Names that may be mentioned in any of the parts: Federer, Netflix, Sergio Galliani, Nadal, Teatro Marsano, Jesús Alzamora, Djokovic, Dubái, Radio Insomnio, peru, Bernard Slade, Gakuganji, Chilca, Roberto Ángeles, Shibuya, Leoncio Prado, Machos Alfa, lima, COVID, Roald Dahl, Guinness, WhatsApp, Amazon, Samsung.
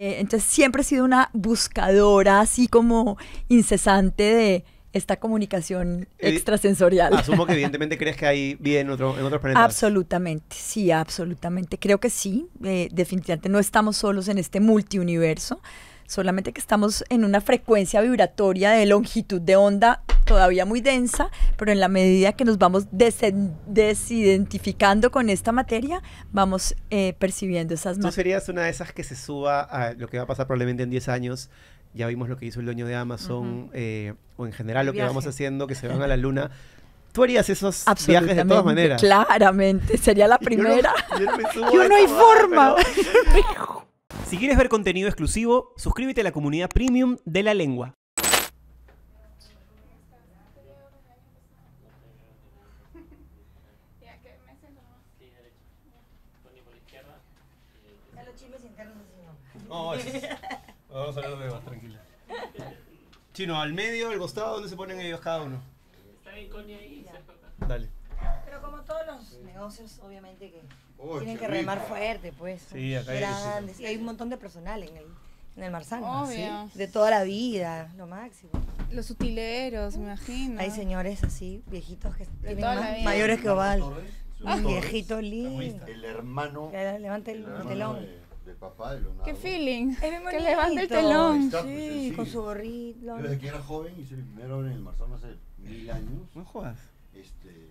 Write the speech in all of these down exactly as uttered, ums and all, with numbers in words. Eh, entonces siempre he sido una buscadora así como incesante de esta comunicación extrasensorial. Asumo que evidentemente crees que hay vida en, otro, en otros planetas. Absolutamente, sí, absolutamente. Creo que sí, eh, definitivamente no estamos solos en este multiuniverso, solamente que estamos en una frecuencia vibratoria de longitud de onda todavía muy densa, pero en la medida que nos vamos desidentificando con esta materia, vamos eh, percibiendo esas... ¿Tú serías una de esas que se suba a lo que va a pasar probablemente en diez años? Ya vimos lo que hizo el dueño de Amazon, uh-huh. eh, o en general lo que vamos haciendo, que se van a la luna. ¿Tú harías esos viajes de todas maneras? Claramente, sería la primera. Yo no, yo no me subo yo no hay tomar, forma. Pero... Si quieres ver contenido exclusivo, suscríbete a la comunidad premium de La Lengua. Oh, vamos a hablar de más, tranquila. Chino, al medio, al costado, ¿dónde se ponen ellos cada uno? Está bien, Connie, ahí. Dale. Pero como todos los negocios, obviamente que oh, tienen que rico. remar fuerte, pues. Sí, acá hay grandes. Sí, hay un montón de personal en el, en el Marsano. ¿Sí? De toda la vida, lo máximo. Los utileros, me imagino. Hay señores así, viejitos, que tienen más, mayores que Oval. Ah, viejitos lindos. El hermano. Que levanta el, el, el telón. De... El papá de Leonardo. Qué feeling. Que levanta el telón. Está, pues, sí, sí, con su gorrito. Desde que era joven, hice mi primer obra en el Marsano hace mil años. No jodas. Este...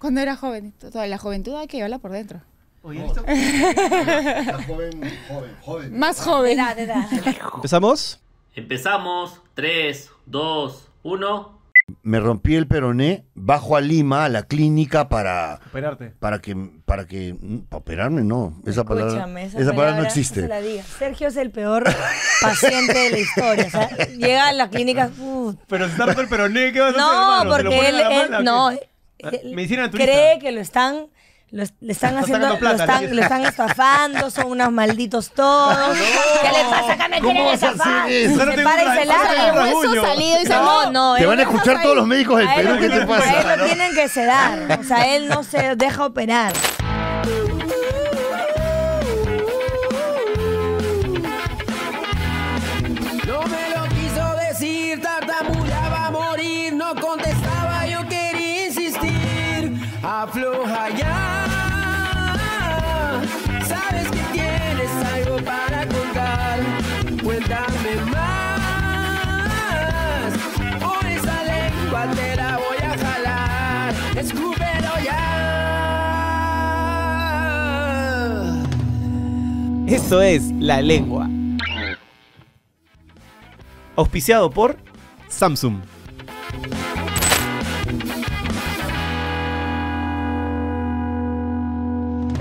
Cuando era joven, toda la juventud hay que llevarla por dentro. Oye, ¿esto? Era joven, joven, joven. Más joven. Ah, de da, de da. ¿Empezamos? Empezamos. tres, dos, uno. Me rompí el peroné, bajo a Lima, a la clínica para... Operarte. Para que... Para que para operarme, no. Esa palabra, esa, esa palabra no existe. No se la diga. Sergio es el peor paciente de la historia. ¿Sabes? Llega a la clínica... Uh. Pero si está roto el peroné, ¿qué vas a no, hacer, hermano? Porque él... Mala, él no, él cree que lo están... Lo, le están haciendo, plata, lo, están, lo están estafando, son unos malditos todos. No, ¿qué le pasa acá? Me quieren estafar. Se para y se larga. Eso salido y se no, no. Te van a escuchar todos los médicos del Perú. ¿Qué te pasa? A él lo tienen que sedar. O sea, él no se deja operar. No me lo quiso decir, tartamudeaba a morir, no contestaba, yo quería insistir. Afloja ya. Para contar, cuéntame más. Por esa lengua te la voy a jalar. Escúpelo ya. Esto es La Lengua. Auspiciado por Samsung.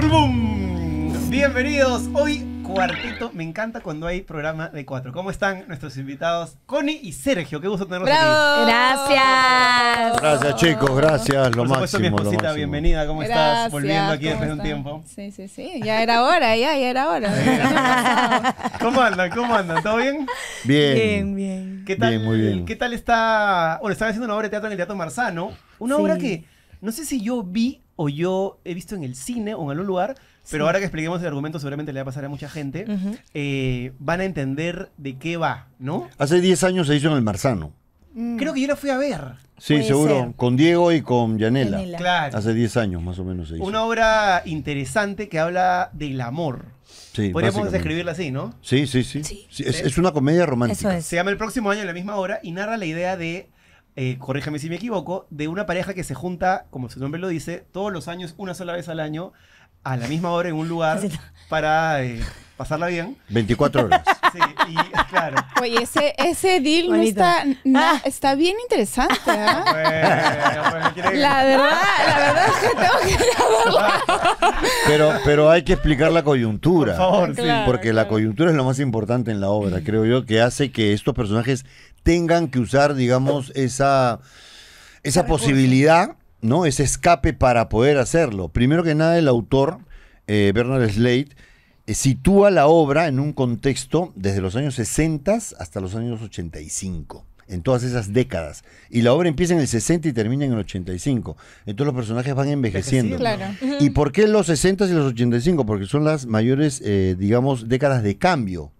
¡Bum! Bienvenidos hoy. Cuarteto, me encanta cuando hay programa de cuatro. ¿Cómo están nuestros invitados? Connie y Sergio, qué gusto tenerlos ¡Bravo! Aquí. Gracias. Gracias, chicos, gracias, lo Por supuesto, máximo. Mi esposita, bienvenida, ¿cómo gracias, estás? Volviendo aquí después de un tiempo. Sí, sí, sí, ya era hora, ya, ya era hora. ¿Cómo andan? ¿Cómo andan? ¿Todo bien? Bien. Bien, bien. ¿Qué tal, bien, muy bien. ¿Qué tal está? Bueno, están haciendo una obra de teatro en el Teatro Marsano. Una sí. obra que no sé si yo vi o yo he visto en el cine o en algún lugar. Pero sí. ahora que expliquemos el argumento, seguramente le va a pasar a mucha gente. Uh-huh. eh, van a entender de qué va, ¿no? Hace diez años se hizo en el Marsano. Mm. Creo que yo la fui a ver. Sí, Puede seguro. Ser. Con Diego y con Yanela. Yanela. Claro. Hace diez años más o menos se hizo. Una obra interesante que habla del amor. Sí, podríamos describirla así, ¿no? Sí, sí, sí. sí. sí es, es una comedia romántica. Eso es. Se llama El Próximo Año a la misma hora y narra la idea de... Eh, corrígeme si me equivoco, de una pareja que se junta, como su nombre lo dice, todos los años, una sola vez al año, a la misma hora en un lugar para eh, pasarla bien. veinticuatro horas. Sí, y claro. Oye, ese, ese deal no está, no, está bien interesante, ¿eh? Bueno, pues, me la verdad, la verdad es que tengo que grabarla. Pero, pero hay que explicar la coyuntura. Por favor, sí. Claro, porque claro. la coyuntura es lo más importante en la obra, creo yo, que hace que estos personajes tengan que usar, digamos, esa, esa posibilidad, ¿no? Ese escape para poder hacerlo. Primero que nada, el autor, eh, Bernard Slade, eh, sitúa la obra en un contexto desde los años sesenta hasta los años ochenta y cinco, en todas esas décadas. Y la obra empieza en el sesenta y termina en el ochenta y cinco. Entonces los personajes van envejeciendo. Sí, claro. ¿Y por qué los sesenta y los ochenta y cinco? Porque son las mayores, eh, digamos, décadas de cambio.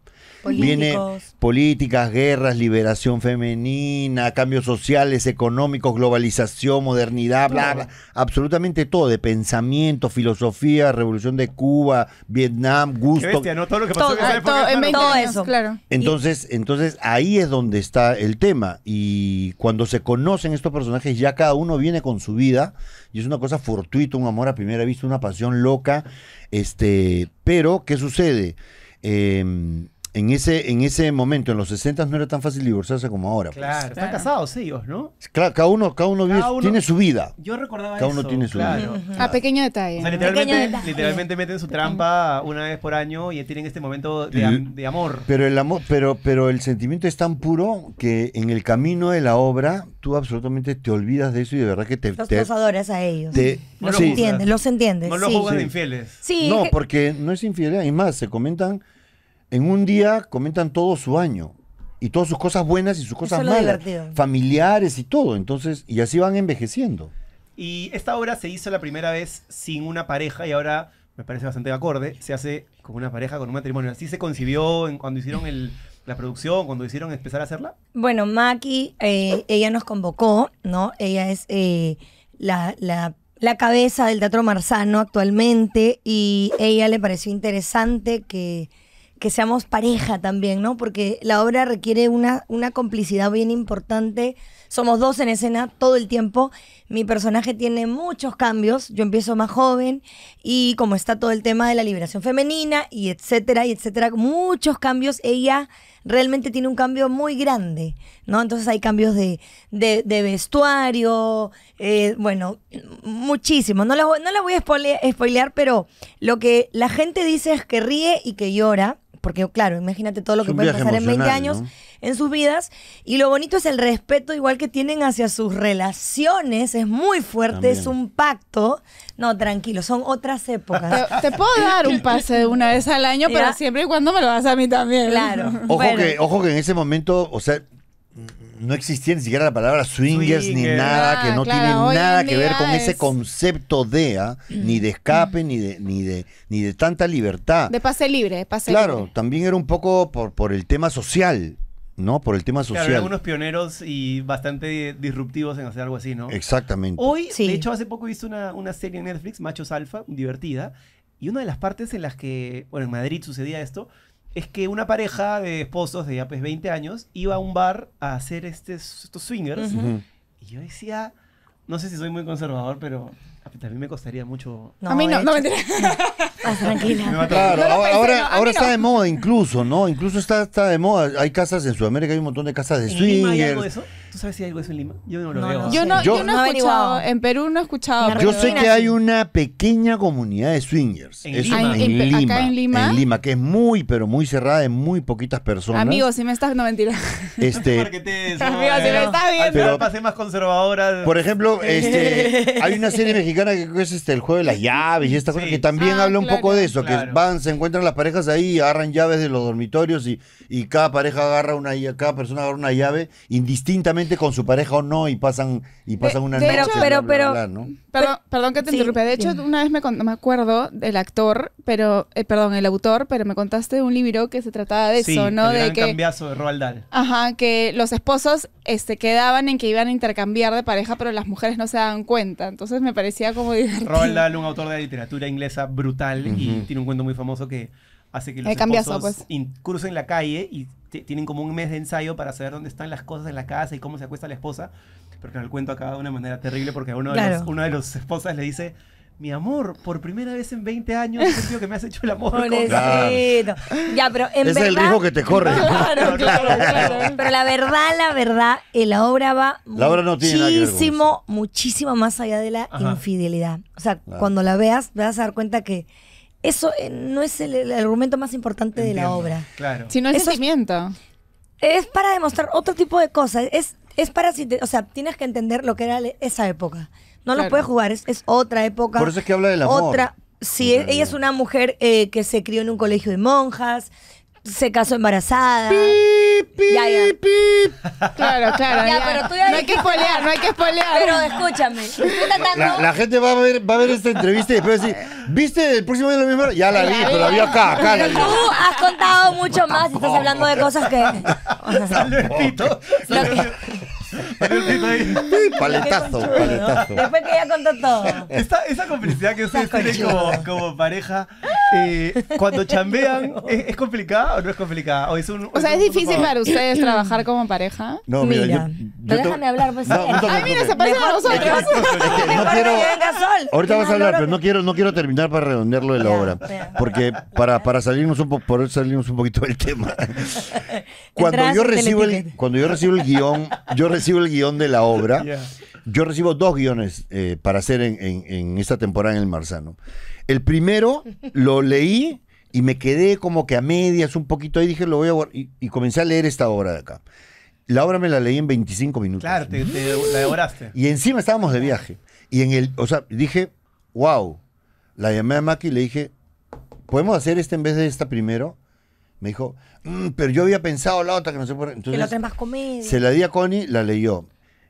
Políticos. Viene políticas, guerras, liberación femenina, cambios sociales, económicos, globalización, modernidad, bla, bla, absolutamente todo, de pensamiento, filosofía, revolución de Cuba, Vietnam, gusto. Qué bestia, ¿no? Todo lo que pasó todo, en, todo, en todo eso, claro. Entonces, entonces ahí es donde está el tema, y cuando se conocen estos personajes ya cada uno viene con su vida y es una cosa fortuita, un amor a primera vista, una pasión loca, este, pero ¿qué sucede? Eh, En ese, en ese momento, en los sesentas, no era tan fácil divorciarse como ahora. Claro, pues. Están casados, sí, ellos, ¿no? Claro, cada uno, cada uno, cada vive, uno tiene su vida. Yo recordaba cada eso. Cada uno tiene su claro, vida. Claro. A pequeño detalle. O sea, literalmente, pequeño detalle. literalmente meten su trampa una vez por año y tienen este momento de, am de amor. Pero el amor, pero, pero el sentimiento es tan puro que en el camino de la obra tú absolutamente te olvidas de eso y de verdad que te... Los te, adoras a ellos. Te, no los sí. entiendes, los entiendes. No los sí. juegas de infieles. Sí. No, porque no es infidelidad. Y más, se comentan... En un día comentan todo su año y todas sus cosas buenas y sus cosas malas, divertido. familiares y todo. Entonces, y así van envejeciendo. Y esta obra se hizo la primera vez sin una pareja y ahora me parece bastante acorde. Se hace con una pareja, con un matrimonio. ¿Así se concibió en, cuando hicieron el, la producción, cuando hicieron empezar a hacerla? Bueno, Maki, eh, ella nos convocó, ¿no? Ella es eh, la, la, la cabeza del Teatro Marsano actualmente y ella le pareció interesante que... que seamos pareja también, ¿no? Porque la obra requiere una, una complicidad bien importante. Somos dos en escena todo el tiempo. Mi personaje tiene muchos cambios. Yo empiezo más joven y como está todo el tema de la liberación femenina y etcétera, y etcétera, muchos cambios. Ella realmente tiene un cambio muy grande, ¿no? Entonces hay cambios de, de, de vestuario, eh, bueno, muchísimos. No la, no la voy a spoile, spoilear, pero lo que la gente dice es que ríe y que llora. Porque, claro, imagínate todo lo que puede pasar en veinte años, ¿no? En sus vidas. Y lo bonito es el respeto igual que tienen hacia sus relaciones. Es muy fuerte, también. Es un pacto. No, tranquilo, son otras épocas. Te, te puedo dar un pase de una vez al año, ¿ya? Pero siempre y cuando me lo das a mí también. Claro. Ojo, bueno. que, ojo que en ese momento, o sea... No existía ni siquiera la palabra swingers, Swinger. ni nada, ah, que no claro, tiene nada que ver con es... ese concepto de, ¿ah? ni de escape, ni de, ni de, ni de tanta libertad. De pase libre, pase Claro, libre. También era un poco por, por el tema social, ¿no? Por el tema social. Claro, algunos pioneros y bastante disruptivos en hacer algo así, ¿no? Exactamente. Hoy, sí. de hecho, hace poco hice una, una serie en Netflix, Machos Alfa, divertida, y una de las partes en las que, bueno, en Madrid sucedía esto, es que una pareja de esposos de ya pues veinte años iba a un bar a hacer este, estos swingers. Uh-huh. Y yo decía, no sé si soy muy conservador, pero a mí me costaría mucho... No, a mí no, no me interesa. Ah, tranquila. Me claro, no ahora, pensé, ahora, no, ahora no. está de moda incluso, ¿no? Incluso está, está de moda. Hay casas en Sudamérica, hay un montón de casas de ¿En swingers. Lima hay algo de eso? ¿Tú sabes si hay algo de eso en Lima? Yo no lo no, veo. No, yo, no, yo, yo no he no escuchado, en Perú no he escuchado. Yo sé que hay una pequeña comunidad de swingers. ¿En, Lima? En, en, en Lima? Acá en Lima. En Lima, que es muy, pero muy cerrada de muy poquitas personas. Amigos, si me estás... No, mentira. Este... Amigos, si me estás viendo. Pero pasé más conservadora. Por ejemplo, este, hay una serie mexicana que es este, El juego de las llaves y esta cosa que también habla un poco Claro, de eso, claro. que van, se encuentran las parejas ahí, agarran llaves de los dormitorios y, y cada pareja agarra una cada persona agarra una llave indistintamente con su pareja o no y pasan y pasan de, una de noche hecho, pero, bla, pero, bla, bla, ¿no? pero perdón que te sí, interrumpa, de hecho sí. una vez me, no me acuerdo del actor, pero eh, perdón, el autor, pero me contaste de un libro que se trataba de sí, eso, ¿no? El gran de que cambiazo de Roald Dahl. Ajá, que los esposos este quedaban en que iban a intercambiar de pareja, pero las mujeres no se daban cuenta, entonces me parecía como divertido. Roald Dahl, un autor de literatura inglesa brutal. Y uh-huh. tiene un cuento muy famoso que hace que los esposos cambiazo, pues. crucen la calle y tienen como un mes de ensayo para saber dónde están las cosas en la casa y cómo se acuesta la esposa. Pero claro, el cuento acaba de una manera terrible porque a uno de claro. los, una de las esposas le dice... Mi amor, por primera vez en veinte años, sentido que me has hecho el amor. Claro. Ya, pero en es verdad, el riesgo que te corre. Claro, claro, claro. Pero la verdad, la verdad, la obra va la obra no tiene muchísimo, muchísimo más allá de la Ajá. infidelidad. O sea, claro. cuando la veas, te vas a dar cuenta que eso no es el, el argumento más importante Entiendo. de la obra. Claro. Sino el sentimiento. Es para demostrar otro tipo de cosas. Es, es para, o sea, tienes que entender lo que era esa época. No claro. los puede jugar, es, es otra época. Por eso es que habla del amor. Otra, sí, es, ella es una mujer eh, que se crió en un colegio de monjas, se casó embarazada. ¡Bii! pi, ya, ya. pi. Claro, claro. Ya, ya. Pero tú ya no hay que espolear, no hay que espolear. Pero escúchame. La, la gente va a ver, va a ver esta entrevista y después va a decir, ¿viste El Próximo Año a la misma hora? Ya la vi, pero la vi acá, acá la vi. Tú has contado mucho más y estás hablando de cosas que... Salió el pito. Paletazo, paletazo. Después que ya contó todo. Esa, esa complicidad que ustedes tienen como, como pareja, eh, cuando chambean, ¿es, ¿es complicada o no es complicada? O, es un, o sea, ¿es, es difícil para ustedes trabajar como pareja? No, mira, mira yo, yo déjame te... hablar, pues. No, no, ay, mira, se parece a nosotros. Ahorita vas a hablar, pero no quiero, no quiero terminar para redondearlo de la obra. Porque para, para salirnos un po, por salirnos un poquito del tema. Cuando yo recibo el, cuando yo recibo el guión, yo recibo el guión de la obra. Yeah. Yo recibo dos guiones eh, para hacer en, en, en esta temporada en el Marsano. El primero lo leí y me quedé como que a medias un poquito ahí, dije lo voy a guardar y, y comencé a leer esta obra de acá. La obra me la leí en veinticinco minutos. Claro, te, te la devoraste. Y encima estábamos de viaje. Y en el, o sea, dije, wow, la llamé a Maki y le dije, ¿podemos hacer esta en vez de esta primero? Me dijo, mmm, pero yo había pensado la otra que no se puede. Entonces, que la otra es más comedia. Se la di a Connie, la leyó.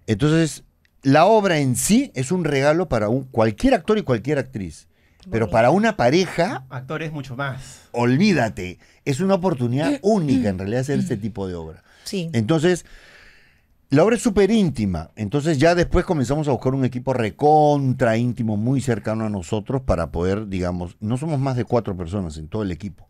Entonces, la obra en sí es un regalo para un, cualquier actor y cualquier actriz. Bonito. Pero para una pareja. Actores mucho más. Olvídate. Es una oportunidad única en realidad hacer este tipo de obra. Sí. Entonces, la obra es súper íntima. Entonces, ya después comenzamos a buscar un equipo recontra íntimo, muy cercano a nosotros, para poder, digamos, no somos más de cuatro personas en todo el equipo.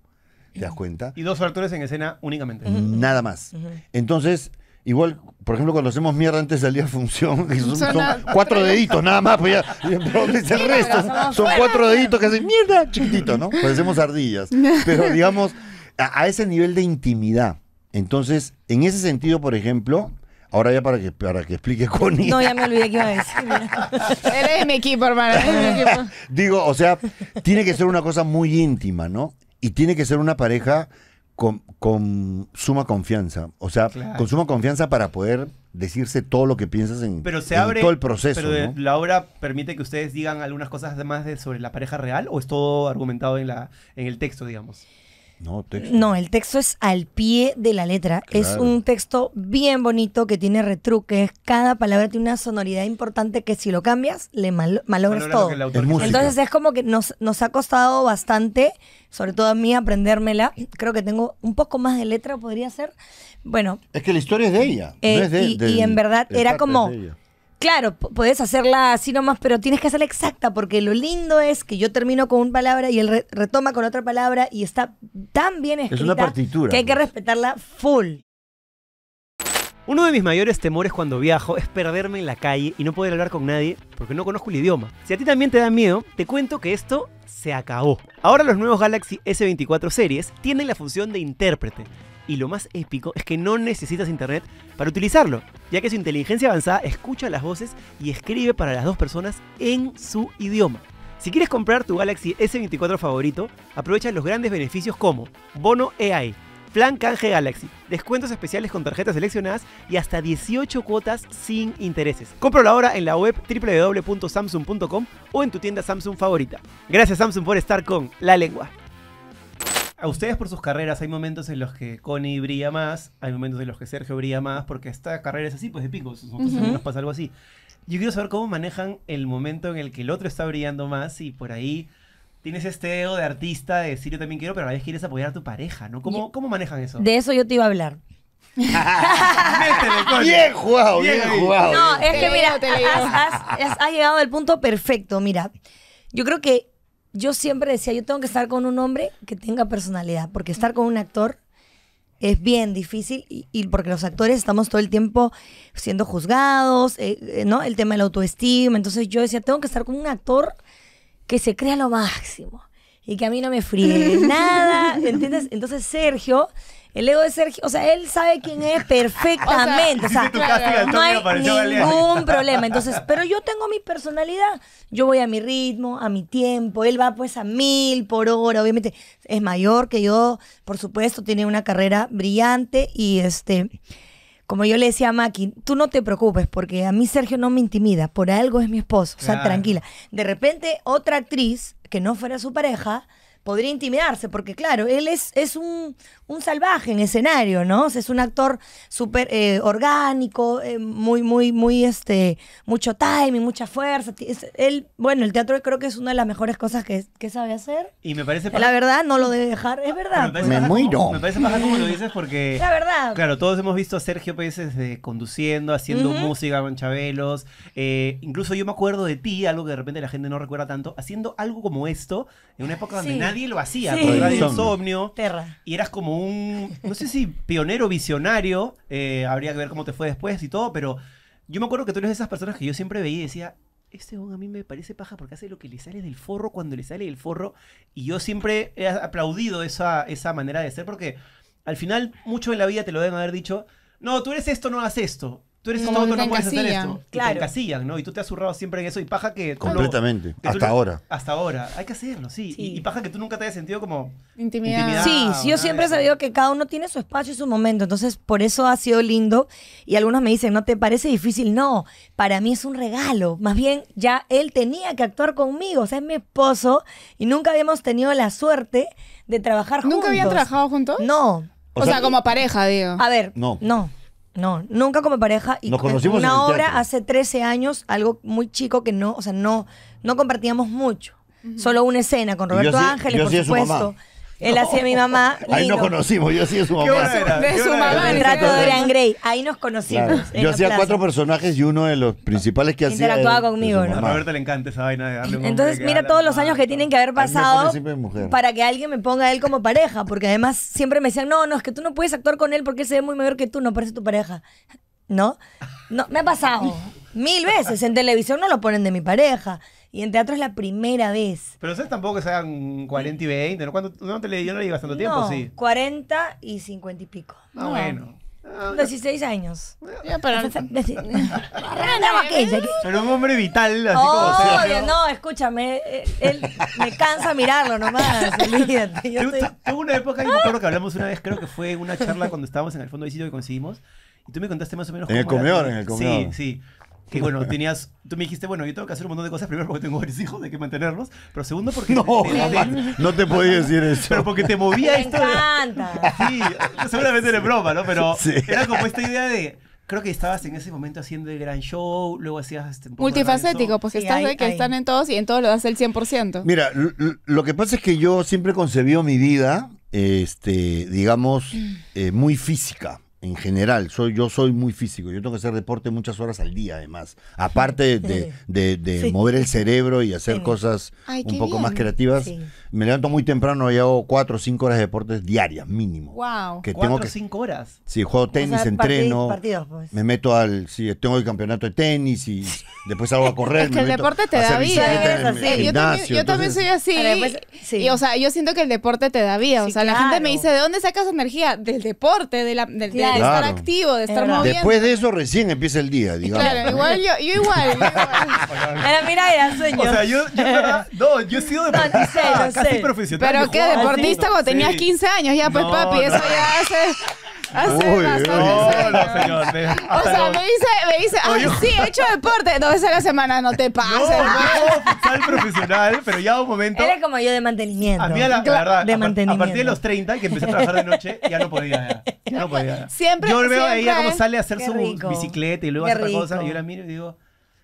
¿Te das cuenta? Y dos actores en escena únicamente. Uh-huh. Nada más. Uh-huh. Entonces, igual, por ejemplo, cuando hacemos mierda antes de salir a función, que son, son cuatro deditos, nada más, pues ya, ¿dónde es el resto? Son, son cuatro deditos que hacen mierda, chiquitito, ¿no? Parecemos ardillas. Pero, digamos, a, a ese nivel de intimidad. Entonces, en ese sentido, por ejemplo... Ahora ya para que, para que explique Connie. No, ya me olvidé que iba a decir. Eres mi equipo, hermano. Eres mi equipo. Digo, o sea, tiene que ser una cosa muy íntima, ¿no? Y tiene que ser una pareja con, con suma confianza. O sea, claro, con suma confianza para poder decirse todo lo que piensas en, pero se en abre, todo el proceso. Pero de, ¿no? ¿La obra permite que ustedes digan algunas cosas más de, sobre la pareja real o es todo argumentado en, la, en el texto, digamos? No, texto. No, el texto es al pie de la letra. Claro. Es un texto bien bonito que tiene retruques. Cada palabra tiene una sonoridad importante que si lo cambias, le mal, malogras todo. Entonces es como que nos, nos ha costado bastante, sobre todo a mí, aprendérmela. Creo que tengo un poco más de letra, podría ser. Bueno. Es que la historia es de ella. Eh, no es de, y, del, y en verdad era como... Claro, puedes hacerla así nomás, pero tienes que hacerla exacta, porque lo lindo es que yo termino con una palabra y él re retoma con otra palabra y está tan bien escrita. Es una partitura, que hay que respetarla full. Uno de mis mayores temores cuando viajo es perderme en la calle y no poder hablar con nadie porque no conozco el idioma. Si a ti también te da miedo, te cuento que esto se acabó. Ahora los nuevos Galaxy S veinticuatro series tienen la función de intérprete. Y lo más épico es que no necesitas internet para utilizarlo, ya que su inteligencia avanzada escucha las voces y escribe para las dos personas en su idioma. Si quieres comprar tu Galaxy S veinticuatro favorito, aprovecha los grandes beneficios como Bono A I, Plan Canje Galaxy, descuentos especiales con tarjetas seleccionadas y hasta dieciocho cuotas sin intereses. Cómpralo ahora en la web w w w punto samsung punto com o en tu tienda Samsung favorita. Gracias Samsung por estar con La Lengua. A ustedes por sus carreras hay momentos en los que Connie brilla más, hay momentos en los que Sergio brilla más, porque esta carrera es así, pues de picos, entonces uh-huh. nos pasa algo así. Yo quiero saber cómo manejan el momento en el que el otro está brillando más y por ahí tienes este ego de artista de decir yo también quiero, pero a la vez quieres apoyar a tu pareja, ¿no? ¿Cómo, ¿cómo manejan eso? De eso yo te iba a hablar. Métele, bien jugado, bien, bien jugado. No, es que mira, has, has, has llegado al punto perfecto, mira. Yo creo que yo siempre decía, yo tengo que estar con un hombre que tenga personalidad, porque estar con un actor es bien difícil y, y porque los actores estamos todo el tiempo siendo juzgados, eh, ¿no? El tema de la autoestima. Entonces yo decía, tengo que estar con un actor que se crea lo máximo y que a mí no me fríe nada, ¿entiendes? Entonces Sergio... El ego de Sergio, o sea, él sabe quién es perfectamente. O sea, o sea claro, no hay ningún problema. Entonces, pero yo tengo mi personalidad. Yo voy a mi ritmo, a mi tiempo. Él va pues a mil por hora. Obviamente es mayor que yo, por supuesto, tiene una carrera brillante. Y este, como yo le decía a Maki, tú no te preocupes, porque a mí Sergio no me intimida. Por algo es mi esposo. O sea, claro, tranquila. De repente, otra actriz que no fuera su pareja... podría intimidarse, porque claro, él es, es un, un salvaje en escenario, ¿no? O sea, es un actor súper eh, orgánico, eh, muy, muy, muy, este, mucho timing, mucha fuerza. Es, él, bueno, el teatro creo que es una de las mejores cosas que, que sabe hacer. Y me parece... La verdad, no lo debe dejar, es verdad. Me, me muero. Me parece paja como lo dices porque... La verdad. Claro, todos hemos visto a Sergio Pérez de, conduciendo, haciendo uh-huh. música con Chabelos. Eh, incluso yo me acuerdo de ti, algo que de repente la gente no recuerda tanto, haciendo algo como esto, en una época donde sí. nadie lo hacía, sí. Radio Insomnio, Terra. Y eras como un, no sé si pionero, visionario, eh, habría que ver cómo te fue después y todo, pero yo me acuerdo que tú eres de esas personas que yo siempre veía y decía, este hombre a mí me parece paja porque hace lo que le sale del forro cuando le sale del forro, y yo siempre he aplaudido esa, esa manera de ser, porque al final, mucho en la vida te lo deben haber dicho, no, tú eres esto, no haces esto. Tú eres como esto, no puedes hacer esto. Claro. Y te encasillan, ¿no? Y tú te has zurrado siempre en eso. Y paja que... Completamente. Lo, que hasta lo, ahora. Hasta ahora. Hay que hacerlo, sí. sí. Y, y paja que tú nunca te hayas sentido como... Intimidada. Sí, sí, yo siempre he sabido que cada uno tiene su espacio y su momento. Entonces, por eso ha sido lindo. Y algunos me dicen, ¿no te parece difícil? No, para mí es un regalo. Más bien, ya él tenía que actuar conmigo. O sea, es mi esposo. Y nunca habíamos tenido la suerte de trabajar juntos. ¿Nunca habían trabajado juntos? No. O, o sea, sea, como pareja, digo. A ver, no. no. No, nunca como pareja. Y nos conocimos en una obra hace trece años, algo muy chico que no, o sea, no, no compartíamos mucho. Uh-huh. Solo una escena con Roberto Ángeles, por supuesto. Él hacía mi mamá. Ahí nos conocimos, yo hacía su mamá. De su mamá, el rato de Dorian Gray. Ahí nos conocimos. Yo hacía cuatro personajes y uno de los principales que hacía. Interactuaba conmigo, ¿no? A Roberto le encanta esa vaina de darle un... Entonces, mira todos los años que tienen que haber pasado para que alguien me ponga a él como pareja. Porque además siempre me decían, no, no, es que tú no puedes actuar con él porque él se ve muy mayor que tú, no parece tu pareja. ¿No? No, me ha pasado mil veces. En televisión no lo ponen de mi pareja. Y en teatro es la primera vez. Pero ustedes tampoco que se hagan cuarenta y veinte, ¿no? ¿Cuánto, no te le, yo no le llevas tanto tiempo, no, sí. cuarenta y cincuenta y pico. Ah, no, bueno. No, dieciséis años. Ya, pero... pero un hombre vital, así oh, como sea. No, no, escúchame, él, él me cansa mirarlo nomás. Olvídate. Yo estoy... Tuve una época, yo me acuerdo que hablamos una vez, creo que fue una charla cuando estábamos en el fondo de sitio que conseguimos, y tú me contaste más o menos... En el comedor, en el comedor. Sí, sí. Que bueno, tenías... Tú me dijiste, bueno, yo tengo que hacer un montón de cosas. Primero, porque tengo varios hijos, hay que mantenerlos. Pero segundo, porque... No, te, te, no te podía decir eso. Pero porque te movía esto. Me encanta. De, sí, seguramente sí. Era broma, ¿no? Pero sí. Era como esta idea de... Creo que estabas en ese momento haciendo el gran show, luego hacías... Este, multifacético, porque sí, estás hay, de que hay. Están en todos y en todos lo das el cien por ciento. Mira, lo que pasa es que yo siempre concebí mi vida, este, digamos, eh, muy física. En general, soy, yo soy muy físico. Yo tengo que hacer deporte muchas horas al día, además. Aparte de, de, de sí. mover el cerebro y hacer sí. cosas Ay, un poco bien. Más creativas. Sí. Me levanto muy temprano y hago cuatro o cinco horas de deportes diarias, mínimo. Wow. Que ¿Cuatro o que... cinco horas? Sí, juego tenis, o sea, entreno. Partidos, pues. Me meto al... Sí, tengo el campeonato de tenis y después salgo a correr. Es que me el meto deporte te da vida. En, en yo, gimnasio, también, yo entonces... también soy así. Después, sí. y, o sea, yo siento que el deporte te da vida. Sí, o sea, claro. La gente me dice, ¿de dónde sacas energía? Del deporte, de la, del claro. De estar claro. activo, de estar moviendo. Después de eso recién empieza el día, digamos. Claro, igual yo, yo igual. Yo igual. Mira, mira, era sueño. O sea, yo, yo, no, yo he sido deportista no, no sé, no casi sé. Profesional. Pero qué deportista cuando tenías sí. quince años, ya pues no, papi, no. eso ya hace... Hace Uy, más no, señor. No, señor. Me, o sea, no. me dice, me dice, ay, no, yo... sí, he hecho deporte dos veces a la semana, no te pases. No, no, futsal profesional, pero ya un momento. Eres como yo de mantenimiento. A mí, a la, claro, la verdad, de a, mantenimiento. A partir de los treinta, que empecé a trabajar de noche, ya no podía. Ya, ya no podía. Siempre, yo veo a ella cómo sale a hacer su bicicleta y luego hace otra cosa, y yo la miro y digo...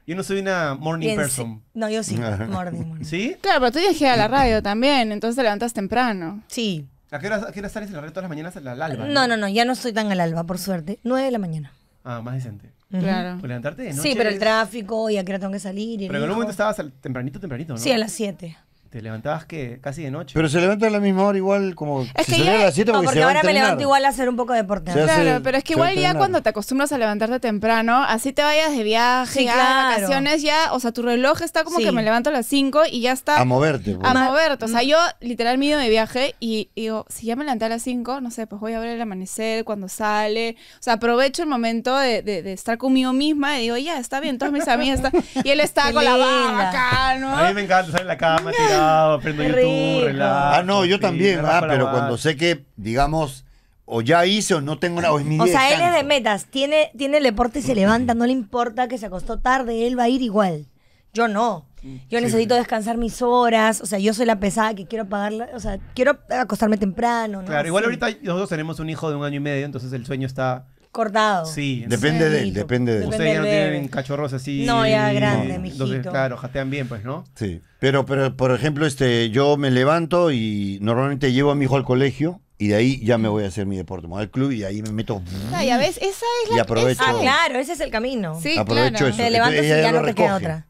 Yo no soy una morning Bien, person. Sí. No, yo sí, morning, morning. ¿Sí? Claro, pero tú ya llegas a la radio también, entonces te levantas temprano. Sí. ¿A qué hora, a qué hora sales en la red todas las mañanas al alba? No, no, no, no, ya no estoy tan al alba, por suerte. nueve de la mañana. Ah, más decente. Uh-huh. Claro. Pues levantarte de noche. Sí, pero el tráfico y a qué hora tengo que salir. Y pero en algún momento estabas al tempranito, tempranito, ¿no? Sí, a las siete. Te levantabas que casi de noche. Pero se levanta a la misma hora igual como... Es que se yo, a las siete porque, no, porque se ahora me levanto igual a hacer un poco de deporte. Hace, claro, pero es que igual ya cuando te acostumbras a levantarte temprano, así te vayas de viaje, sí, claro. de vacaciones, ya, o sea, tu reloj está como sí. que me levanto a las cinco y ya está... A moverte. Pues. A moverte. O sea, yo literal me he ido de viaje y, y digo, si ya me levanté a las cinco, no sé, pues voy a ver el amanecer, cuando sale. O sea, aprovecho el momento de, de, de estar conmigo misma y digo, ya, está bien, todas mis amigas están... Y él está con la barba acá, ¿no? A mí me encanta estar en la cama, tirada. Ah, aprendo YouTube, relajo, ah, no, yo sí, también, ah, pero más. Cuando sé que, digamos, o ya hice o no tengo una... O, es mi o sea, descanso. Él es de metas, tiene, tiene el deporte y se levanta, no le importa que se acostó tarde, él va a ir igual. Yo no. Yo sí. necesito descansar mis horas, o sea, yo soy la pesada que quiero pagarla, o sea, quiero acostarme temprano, ¿no? Claro, igual sí. ahorita nosotros tenemos un hijo de un año y medio, entonces el sueño está... cortado. Sí. Depende sí, de él, depende de él. Ustedes ya no tienen cachorros así. No, ya grande, no. mijito. Entonces, claro, jatean bien, pues, ¿no? Sí. Pero, pero, por ejemplo, este, yo me levanto y normalmente llevo a mi hijo al colegio. Y de ahí ya me voy a hacer mi deporte, me voy al club y ahí me meto. Ah, ya ves, esa es la... Y aprovecho. Ah, claro, ese es el camino. Sí, aprovecho claro. eso. Te levantas y ya no te queda otra.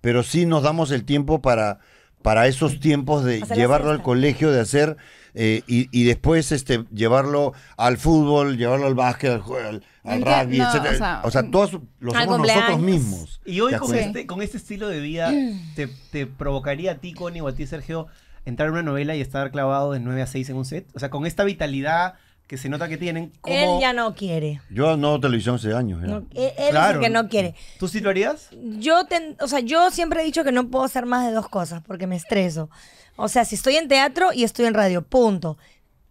Pero sí nos damos el tiempo para, para esos tiempos de hacer llevarlo al colegio, de hacer... Eh, y, y después este, llevarlo al fútbol, llevarlo al básquet, al, al, al rugby, no, etcétera. O sea, o sea, todos los somos nosotros mismos. Y hoy con este, con este estilo de vida, te, te provocaría a ti, Connie, o a ti, Sergio, entrar en una novela y estar clavado de nueve a seis en un set. O sea, con esta vitalidad que se nota que tienen. ¿Cómo? Él ya no quiere. Yo no televisión hace años. No, él claro. es el que no quiere. ¿Tú sí lo harías? Yo, ten, o sea, yo siempre he dicho que no puedo hacer más de dos cosas porque me estreso. O sea, si estoy en teatro y estoy en radio, punto.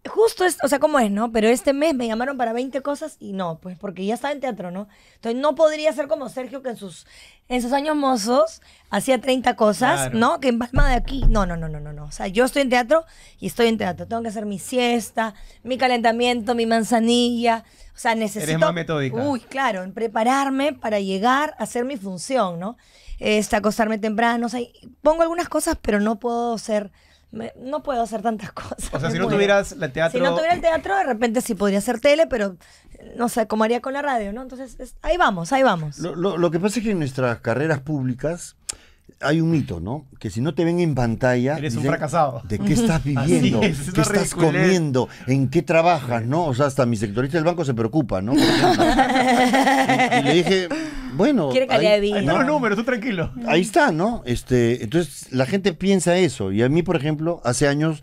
Justo es, o sea, ¿cómo es, no? Pero este mes me llamaron para veinte cosas y no, pues, porque ya estaba en teatro, ¿no? Entonces no podría ser como Sergio, que en sus, en sus años mozos hacía treinta cosas, claro. ¿no? Que empalma de aquí. No, no, no, no, no, no. O sea, yo estoy en teatro y estoy en teatro. Tengo que hacer mi siesta, mi calentamiento, mi manzanilla. O sea, necesito... Eres más metódica. Uy, claro, en prepararme para llegar a hacer mi función, ¿no? Este, acostarme temprano, o sea, pongo algunas cosas, pero no puedo ser... Me, no puedo hacer tantas cosas. O sea, si no tuvieras el teatro... Si no tuviera el teatro, de repente sí podría hacer tele, pero no sé cómo haría con la radio, ¿no? Entonces, es, ahí vamos, ahí vamos. Lo, lo, lo que pasa es que en nuestras carreras públicas hay un mito, ¿no? Que si no te ven en pantalla... Eres un dicen, fracasado. ¿De qué estás viviendo? Es, ¿Qué estás ridiculez. comiendo? ¿En qué trabajas? ¿No? O sea, hasta mi sectorista del banco se preocupa, ¿no? y, y le dije... Bueno, quiere calidad de vida. No, no, pero tú tranquilo. Ahí está, ¿no? Este, entonces la gente piensa eso. Y a mí, por ejemplo, hace años,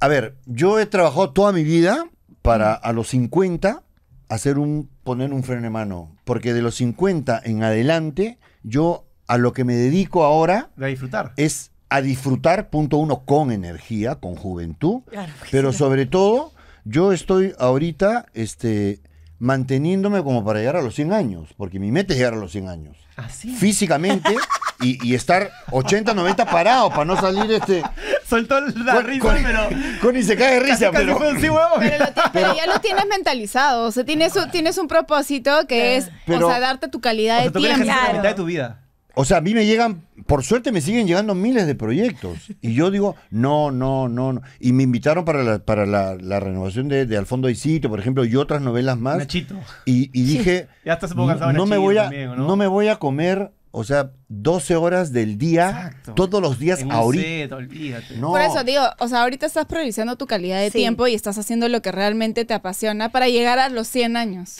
a ver, yo he trabajado toda mi vida para a los cincuenta hacer un, poner un freno de mano, porque de los cincuenta en adelante yo a lo que me dedico ahora a disfrutar es a disfrutar punto uno con energía, con juventud, claro, pero sí. sobre todo yo estoy ahorita, este. manteniéndome como para llegar a los cien años, porque mi meta es llegar a los cien años. ¿Así? Físicamente y, y estar ochenta, noventa parado para no salir este... Soltó la con, risa, con, pero... Connie se cae de risa, casi, pero... Casi, pero, pero, lo pero ya lo tienes mentalizado, o sea, tienes un, tienes un propósito que es, pero, o sea, darte tu calidad de tiempo. O sea, tú quieres hacer la mitad de tu vida. O sea, a mí me llegan, por suerte me siguen llegando miles de proyectos. Y yo digo, no, no, no, no. Y me invitaron para la, para la, la renovación de, de Al Fondo Hay Sitio, por ejemplo, y otras novelas más. Nachito. Y, y dije, sí. ya estás un poco cansado, no, me voy a, también, ¿no? no me voy a comer, o sea, doce horas del día, Exacto. todos los días en ahorita. Un set, olvídate. No. Por eso digo, o sea, ahorita estás priorizando tu calidad de sí. tiempo y estás haciendo lo que realmente te apasiona para llegar a los cien años.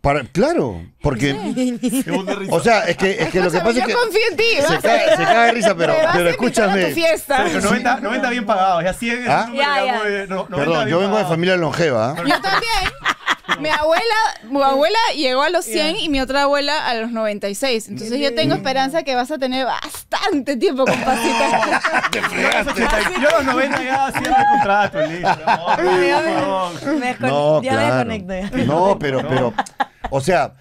Para, claro, porque... Sí. O sea, es que, es que lo que pasa es que... Yo confío en ti. Se cae, se cae de risa, pero, pero escúchame. Pero noventa, noventa bien pagados, ya cien es ¿Ah? ya, ya. Muy, no, Perdón, yo vengo pagado. de familia longeva. ¿eh? Yo también. Mi abuela, mi abuela llegó a los cien yeah. y mi otra abuela a los noventa y seis. Entonces yo tengo esperanza que vas a tener bastante tiempo con pasitas. Te fregaste. Yo a los noventa ya hacía el contrato, listo. No, no, ya claro. me desconecto. No, pero... pero O sea...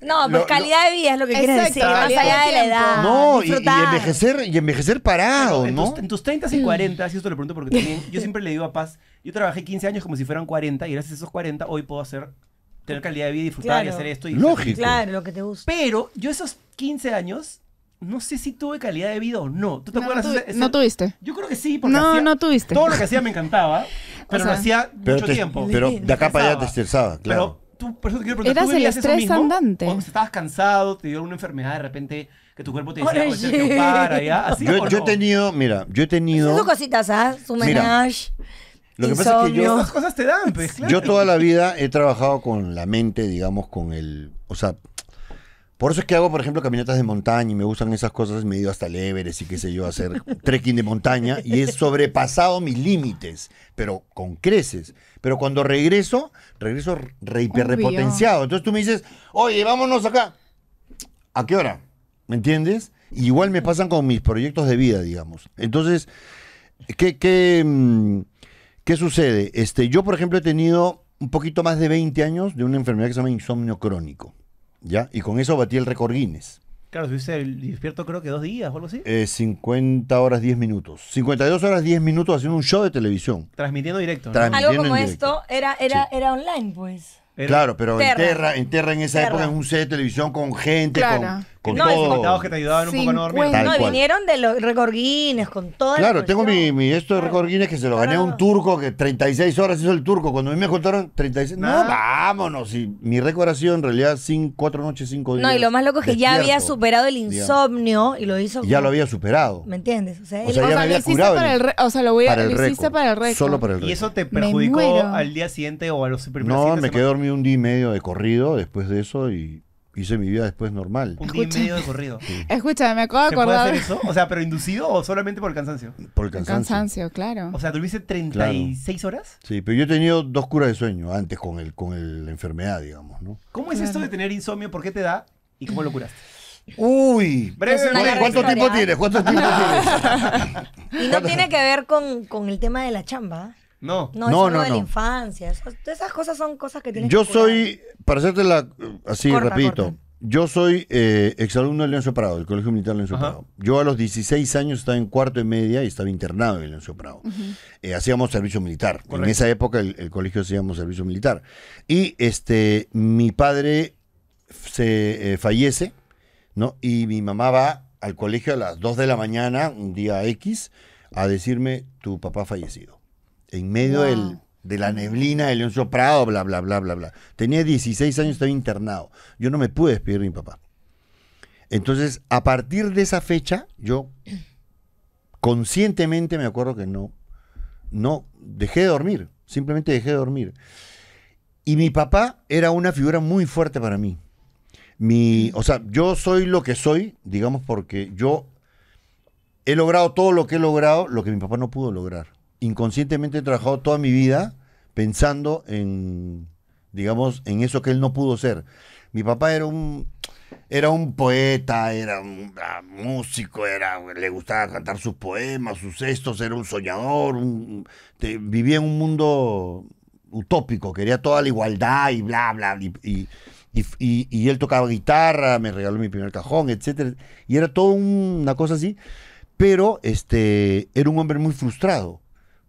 No, pues lo, calidad lo, de vida es lo que quieres decir, más allá de la edad. No, y, y envejecer y envejecer parado, en ¿no? Tus, en tus treinta y cuarenta, si esto lo pregunto porque también, yo siempre le digo a Paz, yo trabajé quince años como si fueran cuarenta y gracias a esos cuarenta hoy puedo hacer, tener calidad de vida y disfrutar claro. y hacer esto. Y Lógico. Claro, lo que te gusta. Pero yo esos quince años... No sé si tuve calidad de vida o no. ¿Tú te no, acuerdas? Tu, ese, no tuviste. Yo creo que sí. Porque no, hacía, no tuviste. Todo lo que hacía me encantaba, pero o sea, lo hacía pero mucho te, tiempo. Pero de acá para allá te estresaba, claro. Pero tú, por eso te quiero preguntar, ¿tú veías eso mismo? Andante. O estabas cansado, te dio una enfermedad de repente que tu cuerpo te decía, oye, Sergio, para, ya. ¿Así yo, o yo no? he tenido, mira, yo he tenido... Sus cositas, ¿ah? Su menage. Lo que pasa es que yo... Esas cosas te dan, pues, claro. Yo toda la vida he trabajado con la mente, digamos, con el... O sea... Por eso es que hago, por ejemplo, caminatas de montaña y me gustan esas cosas, me he ido hasta el Everest y qué sé yo, a hacer trekking de montaña y he sobrepasado mis límites, pero con creces. Pero cuando regreso, regreso re hiper repotenciado. Entonces tú me dices, oye, vámonos acá. ¿A qué hora? ¿Me entiendes? Y igual me pasan con mis proyectos de vida, digamos. Entonces, ¿qué, qué, qué sucede? Este, yo, por ejemplo, he tenido un poquito más de veinte años de una enfermedad que se llama insomnio crónico. ¿Ya? Y con eso batí el récord Guinness. Claro, estuviste despierto creo que dos días o algo así. Eh, cincuenta horas diez minutos. cincuenta y dos horas diez minutos haciendo un show de televisión. Transmitiendo directo. ¿No? Transmitiendo algo como esto era, era, sí. era online, pues. Era claro, pero Terra. En, Terra, en Terra en esa Terra. época es un set de televisión con gente, claro. con, con no, todo. Que te ayudaban un poco a no dormir. No, cual. Vinieron de los récord Guinness, con todo. Claro, tengo mi, mi esto de récord Guinness que se lo gané a un turco que treinta y seis horas hizo el turco. Cuando a mí me contaron treinta y seis, no, no vámonos. Y mi récord ha sido en realidad cinco, cuatro noches, cinco días. No, y lo más loco es que ya había superado el insomnio digamos. y lo hizo. Ya lo había superado. ¿Me entiendes? O sea, o sea ya o me había curado. El, o sea, lo, voy a, para lo hiciste para el récord. Solo para el récord. ¿Y eso te perjudicó al día siguiente o a los primeros días? No, me quedé dormido un día y medio de corrido después de eso y hice mi vida después normal. Un día Escucha. y medio de corrido. Sí. Escúchame, me acabo de acordar. ¿Se puede hacer eso? O sea, ¿pero inducido o solamente por el cansancio? Por el cansancio. El cansancio, claro. O sea, ¿tuviste treinta y seis claro. horas? Sí, pero yo he tenido dos curas de sueño antes con el con el, la enfermedad, digamos, ¿no? ¿Cómo es claro. esto de tener insomnio? ¿Por qué te da? ¿Y cómo lo curaste? Uy, ¿cuánto tiempo tienes? ¿Cuánto tiempo tienes? Y no tiene que ver con, con el tema de la chamba. No, no, no, no de no. la infancia. Eso, esas cosas son cosas que tienes yo que soy, para hacerte la así, corta, repito, corta. yo soy eh, exalumno de Leoncio Prado, del Colegio Militar Leoncio Ajá. Prado. Yo a los dieciséis años estaba en cuarto y media y estaba internado en Leoncio Prado. Uh -huh. eh, hacíamos servicio militar. Correcto. En esa época el, el colegio hacíamos servicio militar. Y este, mi padre se eh, fallece, ¿no? Y mi mamá va al colegio a las dos de la mañana, un día X, a decirme, tu papá fallecido. En medio wow. del, de la neblina de Leoncio Prado, bla, bla, bla, bla, bla. Tenía dieciséis años, estaba internado. Yo no me pude despedir de mi papá. Entonces, a partir de esa fecha, yo conscientemente me acuerdo que no, no dejé de dormir. Simplemente dejé de dormir. Y mi papá era una figura muy fuerte para mí. Mi, o sea, yo soy lo que soy, digamos, porque yo he logrado todo lo que he logrado, lo que mi papá no pudo lograr. Inconscientemente he trabajado toda mi vida pensando en, digamos, en eso que él no pudo ser. Mi papá era un, era un poeta, era un era músico, era, le gustaba cantar sus poemas, sus textos, era un soñador, un, te, vivía en un mundo utópico, quería toda la igualdad y bla, bla, y, y, y, y, y él tocaba guitarra, me regaló mi primer cajón, etcétera. Y era toda un, una cosa así, pero este, era un hombre muy frustrado.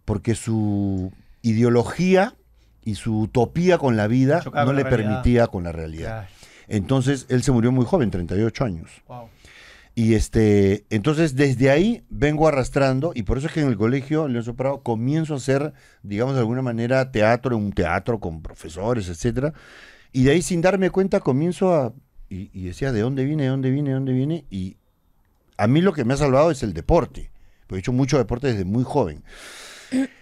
Porque su ideología y su utopía con la vida Chocaba no le realidad. permitía con la realidad. Gosh. Entonces, él se murió muy joven, treinta y ocho años. Wow. Y este, entonces, desde ahí vengo arrastrando, y por eso es que en el colegio Leoncio Prado comienzo a hacer, digamos, de alguna manera, teatro, un teatro con profesores, etcétera. Y de ahí, sin darme cuenta, comienzo a... Y, y decía, ¿de dónde viene? ¿De dónde viene? ¿De dónde viene? Y a mí lo que me ha salvado es el deporte. Porque he hecho mucho deporte desde muy joven.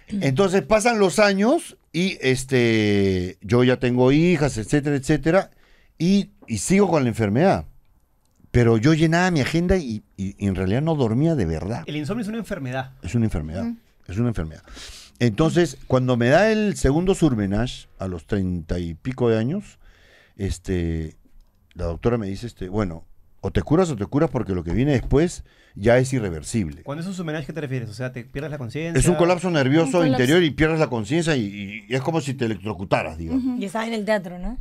Entonces pasan los años y este yo ya tengo hijas, etcétera, etcétera, y, y sigo con la enfermedad. Pero yo llenaba mi agenda y, y, y en realidad no dormía de verdad. El insomnio es una enfermedad. Es una enfermedad, mm. es una enfermedad. Entonces, cuando me da el segundo surmenage a los treinta y pico de años, este, la doctora me dice, este, bueno, o te curas o te curas porque lo que viene después ya es irreversible. ¿Cuándo es un sumenaje que te refieres? O sea, ¿te pierdes la conciencia? Es un colapso nervioso un colapso. interior y pierdes la conciencia y, y es como si te electrocutaras, digamos. Uh-huh. Y estabas en el teatro, ¿no?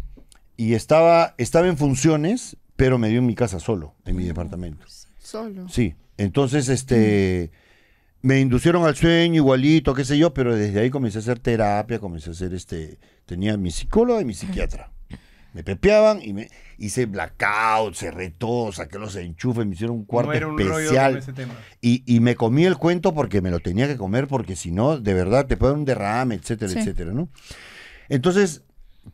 Y estaba, estaba en funciones, pero me dio en mi casa solo, en mi uh-huh. departamento. ¿Solo? Sí. Entonces, este... Uh-huh. Me inducieron al sueño igualito, qué sé yo, pero desde ahí comencé a hacer terapia, comencé a hacer este... Tenía mi psicóloga y mi psiquiatra. Uh-huh. Me pepeaban y me hice blackout, cerré todo, saqué los enchufes, me hicieron un cuarto no era un especial. Rollo ese tema. Y, y me comí el cuento porque me lo tenía que comer, porque si no, de verdad, te puede dar un derrame, etcétera, sí. etcétera, ¿no? Entonces,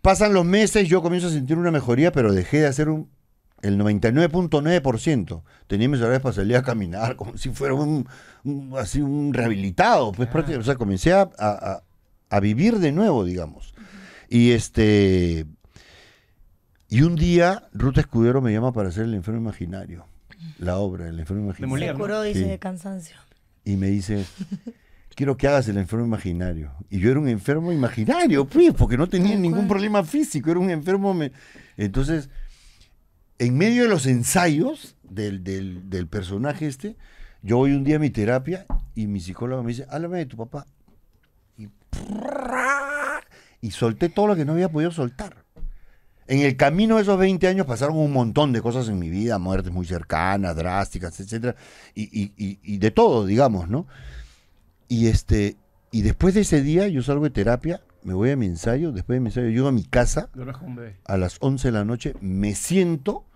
pasan los meses, yo comienzo a sentir una mejoría, pero dejé de hacer un, el noventa y nueve punto nueve por ciento. Tenía mis horarios para salir a caminar, como si fuera un, un, así un rehabilitado. Pues, ah. O sea, comencé a, a, a vivir de nuevo, digamos. Y este... Y un día, Ruth Escudero me llama para hacer El Enfermo Imaginario, la obra, El Enfermo Imaginario. Me curó, dice, sí. de cansancio. Y me dice, quiero que hagas El Enfermo Imaginario. Y yo era un enfermo imaginario, pues, porque no tenía ningún problema físico, era un enfermo... Me... Entonces, en medio de los ensayos del, del, del personaje este, yo voy un día a mi terapia y mi psicólogo me dice, háblame de tu papá. Y, y solté todo lo que no había podido soltar. En el camino de esos veinte años pasaron un montón de cosas en mi vida, muertes muy cercanas, drásticas, etcétera, y, y, y, y de todo, digamos, ¿no? Y, este, y después de ese día yo salgo de terapia, me voy a mi ensayo, después de mi ensayo llego a mi casa a las once de la noche, me siento,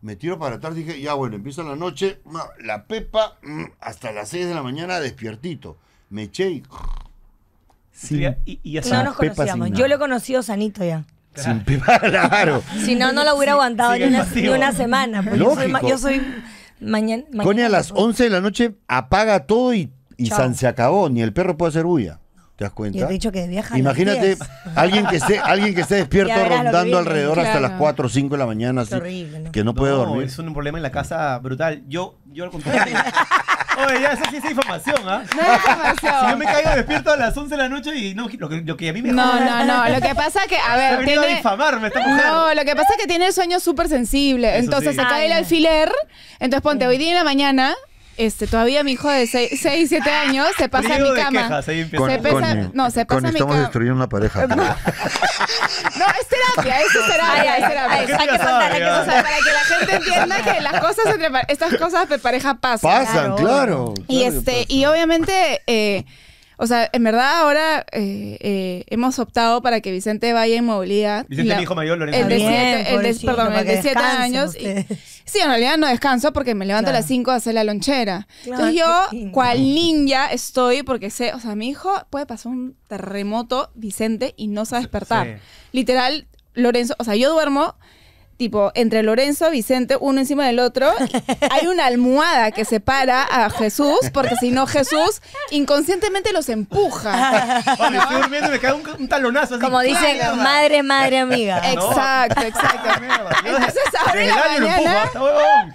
me tiro para atrás, dije, ya bueno, empieza la noche, la pepa, hasta las seis de la mañana despiertito. Me eché y... Sin y, y no nos conocíamos, yo lo he conocido sanito ya. Sin pepa, claro. Si no, no lo hubiera aguantado sí, ni, una, ni una semana. Yo soy, yo soy mañana. mañana Connie, a las once de la noche apaga todo y, y san se acabó. Ni el perro puede hacer bulla. ¿Te das cuenta? Yo te he dicho que viaja. Imagínate alguien que, esté, alguien que esté despierto rondando viene, alrededor claro. hasta las cuatro o cinco de la mañana. Así, horrible, ¿no? Que no puede no, dormir. Es un problema en la casa brutal. Yo, yo al contrario. Oye, ya esa sí es información, ¿ah? ¿eh? No es información. Si yo me caigo despierto a las once de la noche y no, lo que, lo que a mí me... No, no, no, lo que pasa es que, a ver... Me tiene... a difamarme esta mujer. No, lo que pasa es que tiene el sueño súper sensible. Eso entonces sí. se cae el alfiler, entonces ponte, hoy día en la mañana... Este, todavía mi hijo de seis, siete años se pasa a mi cama. Quejas, ahí con, se pesa, con, no, se pasa con, a mi estamos cama. Estamos destruyendo una pareja. No, no, es terapia, eso es terapia, es terapia. Hay que contar, hay que contar. Para que la gente entienda que las cosas entre estas cosas de pareja pasan. Pasan, claro. claro y claro, este, pasan. y obviamente, eh, o sea, en verdad ahora eh, eh, hemos optado para que Vicente vaya en movilidad. Vicente, la, mi hijo mayor, Lorenzo. El de siete años. Y, sí, en realidad no descanso porque me levanto claro. a las cinco a hacer la lonchera. Claro, entonces yo, cual ninja estoy, porque sé, o sea, mi hijo puede pasar un terremoto, Vicente, y no se va a despertar. Sí. Literal, Lorenzo, o sea, yo duermo... Tipo, entre Lorenzo, Vicente, uno encima del otro, hay una almohada que separa a Jesús, porque si no, Jesús inconscientemente los empuja. ¿No? Me estoy durmiendo y me cae un, un talonazo. Así, como dicen, claro, madre, madre, amiga. Exacto, no, exacto. Entonces, ahora en la mañana,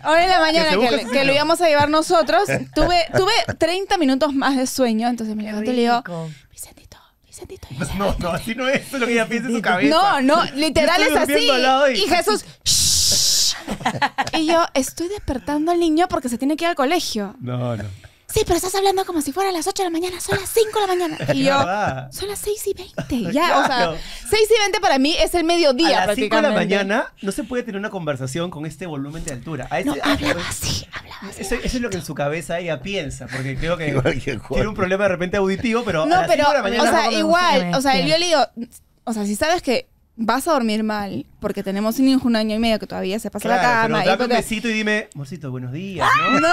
ahora en la mañana que, que, que lo íbamos a llevar nosotros, tuve, tuve treinta minutos más de sueño, entonces me levanto y le digo, Vicente, no, no, así no es lo que ella piensa en su cabeza. No, no, literal es así. Y, y Jesús, shh. Y yo, estoy despertando al niño porque se tiene que ir al colegio. No, no. Sí, pero estás hablando como si fuera a las ocho de la mañana, son las cinco de la mañana. Y yo, son las seis y veinte. Ya, claro. O sea, seis y veinte para mí es el mediodía. A las cinco de la mañana no se puede tener una conversación con este volumen de altura. A ese, no, hablaba así, hablaba así. Eso, eso es lo que en su cabeza ella piensa, porque creo que tiene un problema de repente auditivo, pero no, a las pero, cinco de la mañana... O sea, igual, o sea, yo le digo, o sea, si sabes que vas a dormir mal, porque tenemos un hijo un año y medio que todavía se pasa claro, la cama. Pero dame y porque... un besito y dime, amorcito, buenos días, ¿no? No,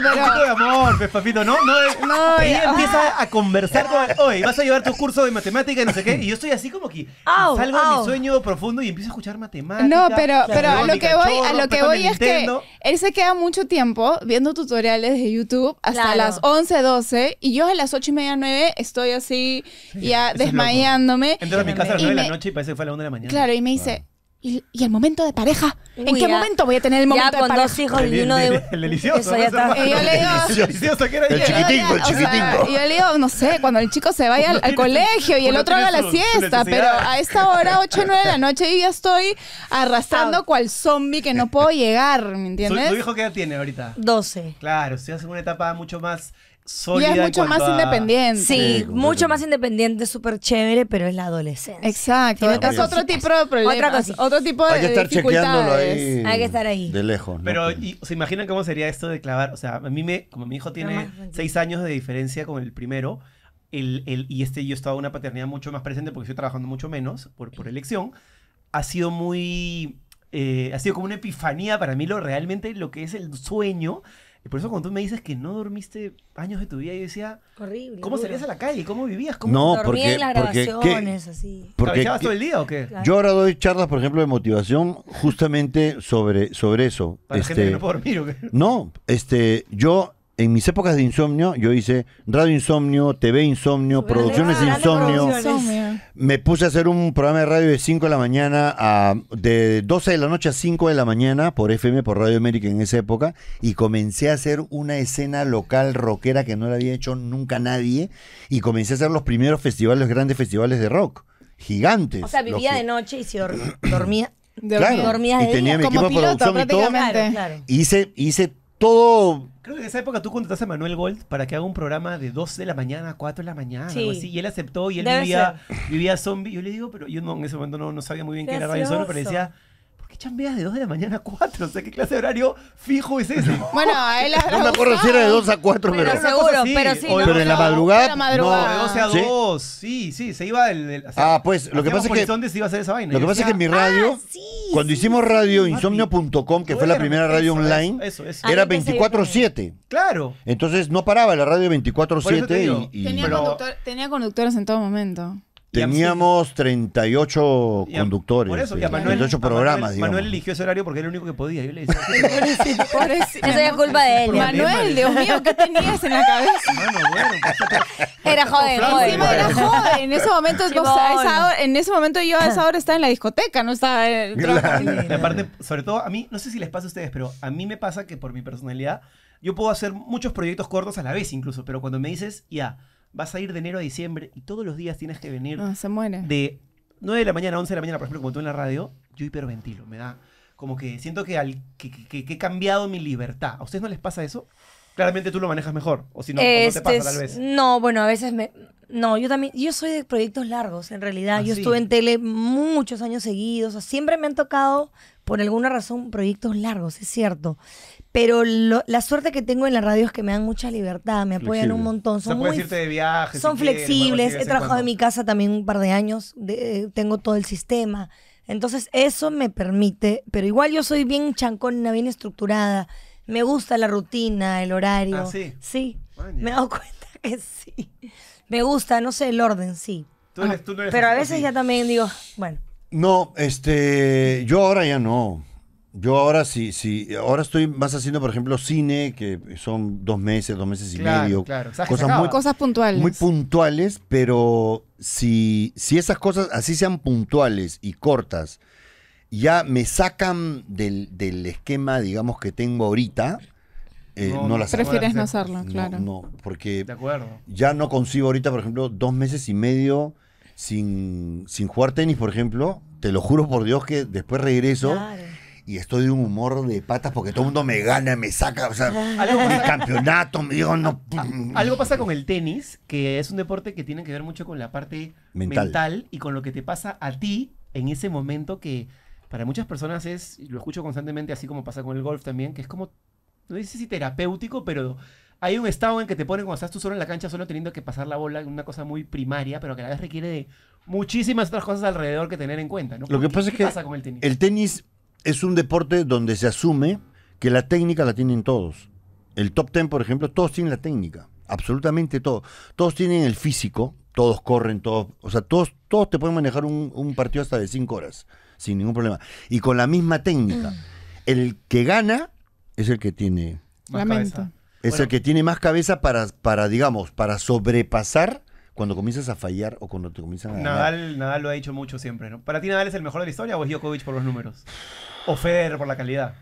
pero... Un poquito de amor, papito, ¿no? No, de... no ella ya... empieza a conversar con... Oye, vas a llevar tu curso de matemática y no sé qué, y yo estoy así como que oh, salgo oh. de mi sueño profundo y empiezo a escuchar matemáticas. No, pero, pero a lo que voy, chorro, a lo que voy es que él se queda mucho tiempo viendo tutoriales de YouTube hasta claro. las once, doce, y yo a las ocho y media, nueve estoy así ya eso desmayándome. Entro a mi casa a las nueve de la noche y parece que fue a la una de la mañana. Claro, y me dice... ¿Y, ¿Y el momento de pareja? ¿En Uy, qué ya. momento voy a tener el momento ya, de pareja? Ya, con dos hijos el, y uno de... El, el, el delicioso. Y yo le digo... El delicioso que era el chiquitingo, el chiquitingo. Y yo le digo, no sé, cuando el chico se vaya al, al colegio y el otro haga la siesta, pero a esta hora, ocho o nueve de la noche, yo ya estoy arrastrando cual zombie que no puedo llegar, ¿me entiendes? ¿Tu hijo qué edad tiene ahorita? doce. Claro, si hace una etapa mucho más... Y es mucho más a... independiente. Sí, sí mucho más independiente, súper chévere, pero es la adolescencia. Exacto. Tiene otro, otro tipo de problemas. Otro tipo de Hay que estar chequeándolo ahí. Hay que estar ahí. De lejos. ¿No? Pero, y, ¿se imaginan cómo sería esto de clavar? O sea, a mí me, como mi hijo tiene seis años de diferencia con el primero, el, el, y este yo he estado en una paternidad mucho más presente porque estoy trabajando mucho menos, por, por elección, ha sido muy... Eh, ha sido como una epifanía para mí lo realmente lo que es el sueño. Y por eso cuando tú me dices que no dormiste años de tu vida, yo decía, horrible, ¿cómo salías a la calle? ¿Cómo vivías? ¿Cómo no, dormías en las grabaciones? ¿Qué? Así. ¿Trabajabas todo el día o qué? Claro. Yo ahora doy charlas, por ejemplo, de motivación justamente sobre, sobre eso. Para este, la gente que no puede dormir, ¿o qué? No, este, yo en mis épocas de insomnio, yo hice Radio Insomnio, T V Insomnio, Pero Producciones Insomnio. Producciones. Me puse a hacer un programa de radio de cinco de la mañana a... De doce de la noche a cinco de la mañana por F M, por Radio América en esa época. Y comencé a hacer una escena local rockera que no la había hecho nunca nadie. Y comencé a hacer los primeros festivales, los grandes festivales de rock. Gigantes. O sea, vivía que... de noche y se or... dormía. Claro. Dormía de y tenía día. Mi Como equipo piloto, de producción y todo. Claro, claro. Hice... hice todo... Creo que en esa época tú contrataste a Manuel Gold para que haga un programa de dos de la mañana a cuatro de la mañana, sí, algo así, y él aceptó y él vivía, vivía zombie. Yo le digo, pero yo no, en ese momento no, no sabía muy bien qué era Radio Insomnio, pero decía... ¿Qué chambeas de dos de la mañana a cuatro? O sea, ¿qué clase de horario fijo es ese? Bueno, a él la... No me acuerdo si era de dos a cuatro, pero... Pero seguro, pero sí. O, no, pero en la madrugada... De la madrugada. No, de doce a dos. Sí, sí, sí se iba... El, el, o sea, ah, pues, lo que pasa es que... ¿Dónde se iba a hacer esa vaina? Lo que pasa es que en mi radio, ah, sí, cuando sí, hicimos radio insomnio punto com, que fue la primera radio eso, online, eso, eso, eso. Era veinticuatro siete. Claro. Entonces no paraba la radio veinticuatro siete y... y... Tenía, pero... conductor, tenía conductores en todo momento. Teníamos treinta y ocho conductores, por eso, eh, Manuel, treinta y ocho programas. Manuel, Manuel eligió ese horario porque era el único que podía. Yo le decía, pobrecito, pobrecito. Eso es culpa de él. Manuel, Dios mío, ¿qué tenías en la cabeza? Mano, bueno, era joven, joven. Encima era joven. En ese momento, vos, a esa hora, en ese momento yo a esa hora estaba en la discoteca, no estaba en el trabajo. La parte, sobre todo a mí, no sé si les pasa a ustedes, pero a mí me pasa que por mi personalidad yo puedo hacer muchos proyectos cortos a la vez incluso, pero cuando me dices, ya... Vas a ir de enero a diciembre y todos los días tienes que venir. No, se muere. De nueve de la mañana a once de la mañana, por ejemplo, como tú en la radio, yo hiperventilo. Me da como que siento que, al, que, que, que he cambiado mi libertad. ¿A ustedes no les pasa eso? Claramente tú lo manejas mejor. O si no, este, no te pasa, tal vez. No, bueno, a veces me... No, yo también... Yo soy de proyectos largos, en realidad. Ah, yo sí. estuve en tele muchos años seguidos. O sea, siempre me han tocado, por alguna razón, proyectos largos, es cierto. Pero lo, la suerte que tengo en la radio es que me dan mucha libertad, me apoyan Flexible. un montón. Son o sea, muy, irte de viaje, son si flexibles. Quieres, he trabajado cuando... en mi casa también un par de años. De, eh, tengo todo el sistema. Entonces, eso me permite. Pero igual yo soy bien chancona, bien estructurada. Me gusta la rutina, el horario. ¿Ah, sí? Sí. Maña. Me he dado cuenta que sí. Me gusta, no sé, el orden, sí. Tú eres, tú no eres pero a veces así. Ya también digo, bueno. No, este, yo ahora ya no. Yo ahora sí, sí, ahora estoy más haciendo, por ejemplo, cine, que son dos meses, dos meses y claro, medio. Claro. O sea, cosas, muy, cosas puntuales. Muy puntuales, pero si, si esas cosas así sean puntuales y cortas, ya me sacan del, del esquema, digamos, que tengo ahorita, eh, no, no las hago. Prefieres no hacerlo, claro. No, no, porque de acuerdo. Ya no consigo ahorita, por ejemplo, dos meses y medio sin, sin jugar tenis, por ejemplo. Te lo juro por Dios que después regreso... Claro. Y estoy de un humor de patas porque todo el mundo me gana, me saca, o sea, mi campeonato, me digo, no... Algo pasa con el tenis, que es un deporte que tiene que ver mucho con la parte mental, mental y con lo que te pasa a ti en ese momento que para muchas personas es, lo escucho constantemente, así como pasa con el golf también, que es como, no sé si terapéutico, pero hay un estado en que te ponen cuando estás tú solo en la cancha, solo teniendo que pasar la bola, una cosa muy primaria, pero que a la vez requiere de muchísimas otras cosas alrededor que tener en cuenta, ¿no? Lo que pasa es que pasa con el tenis. El tenis... Es un deporte donde se asume que la técnica la tienen todos. El top ten, por ejemplo, todos tienen la técnica. Absolutamente todos. Todos tienen el físico, todos corren, todos... O sea, todos, todos te pueden manejar un, un partido hasta de cinco horas, sin ningún problema. Y con la misma técnica. El que gana es el que tiene... Más cabeza. Es bueno, el que tiene más cabeza para, para, digamos, para sobrepasar... Cuando comienzas a fallar o cuando te comienzan a ganar. Nadal, Nadal lo ha dicho mucho siempre, ¿no? ¿Para ti Nadal es el mejor de la historia o es Djokovic por los números? ¿O Federer por la calidad?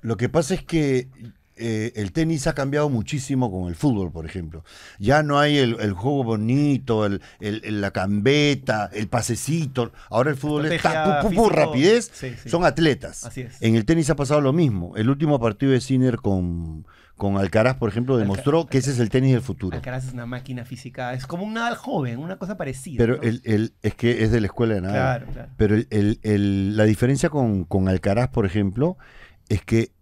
Lo que pasa es que eh, el tenis ha cambiado muchísimo con el fútbol, por ejemplo. Ya no hay el, el juego bonito, el, el, el, la cambeta, el pasecito. Ahora el fútbol es ta, pu, pu, pu, rapidez. Sí, sí. Son atletas. Así es. En el tenis ha pasado lo mismo. El último partido de Sinner con... Con Alcaraz, por ejemplo, demostró Alcaraz, que ese es el tenis del futuro. Alcaraz es una máquina física, es como un Nadal joven, una cosa parecida. Pero ¿no? el, el, es que es de la escuela de Nadal. Claro, claro. Pero el, el, el, la diferencia con, con Alcaraz, por ejemplo, es que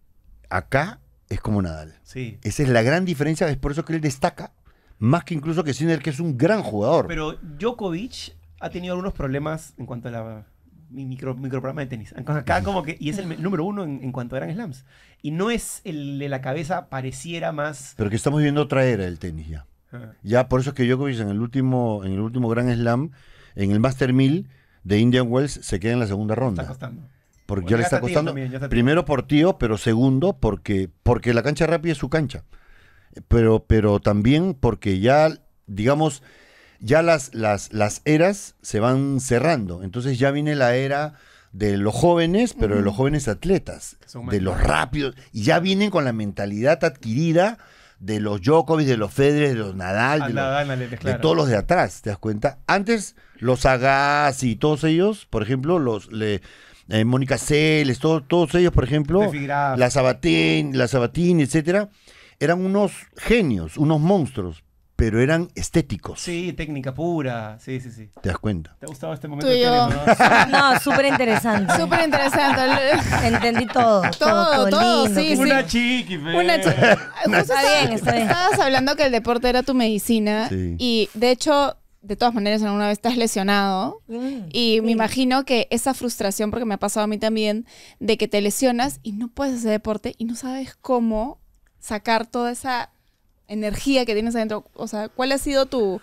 acá es como Nadal. Sí. Esa es la gran diferencia, es por eso que él destaca, más que incluso que Sinner, que es un gran jugador. Pero Djokovic ha tenido algunos problemas en cuanto a la... mi micro, micro programa de tenis. Acá como que... Y es el número uno en, en cuanto a Grand Slams. Y no es el de la cabeza, pareciera más... Pero que estamos viendo otra era del tenis ya. Ah. Ya por eso es que Djokovic en el último, en el último Grand Slam, en el Master mil de Indian Wells, se queda en la segunda ronda. Está costando. Porque bueno, ya le está, está costando. También, está primero por tío, pero segundo porque, porque la cancha rápida es su cancha. Pero, pero también porque ya, digamos... Ya las, las, las eras se van cerrando. Entonces ya viene la era de los jóvenes, pero uh-huh. de los jóvenes atletas, de los rápidos. Y ya vienen con la mentalidad adquirida de los Djokovic, de los Federer, de los Nadal, de, Nadal, los, Nadal, claro. de todos los de atrás, ¿te das cuenta? Antes, los Agassi y todos ellos, por ejemplo, los... Le, eh, Mónica Celes, todo, todos ellos, por ejemplo, la Sabatín, la Sabatín, etcétera, eran unos genios, unos monstruos, pero eran estéticos. Sí, técnica pura. Sí, sí, sí. ¿Te das cuenta? ¿Te ha gustado este momento? Tuyo. No, súper interesante. Súper interesante. Entendí todo. Todo, todo. todo lindo, sí, sí. Una chiqui, fe. Una chiqui. Está bien, está bien. Estabas hablando que el deporte era tu medicina. Sí. Y de hecho, de todas maneras, alguna vez estás lesionado. Mm, y me mm. imagino que esa frustración, porque me ha pasado a mí también, de que te lesionas y no puedes hacer deporte y no sabes cómo sacar toda esa energía que tienes adentro. O sea, ¿cuál ha sido tu,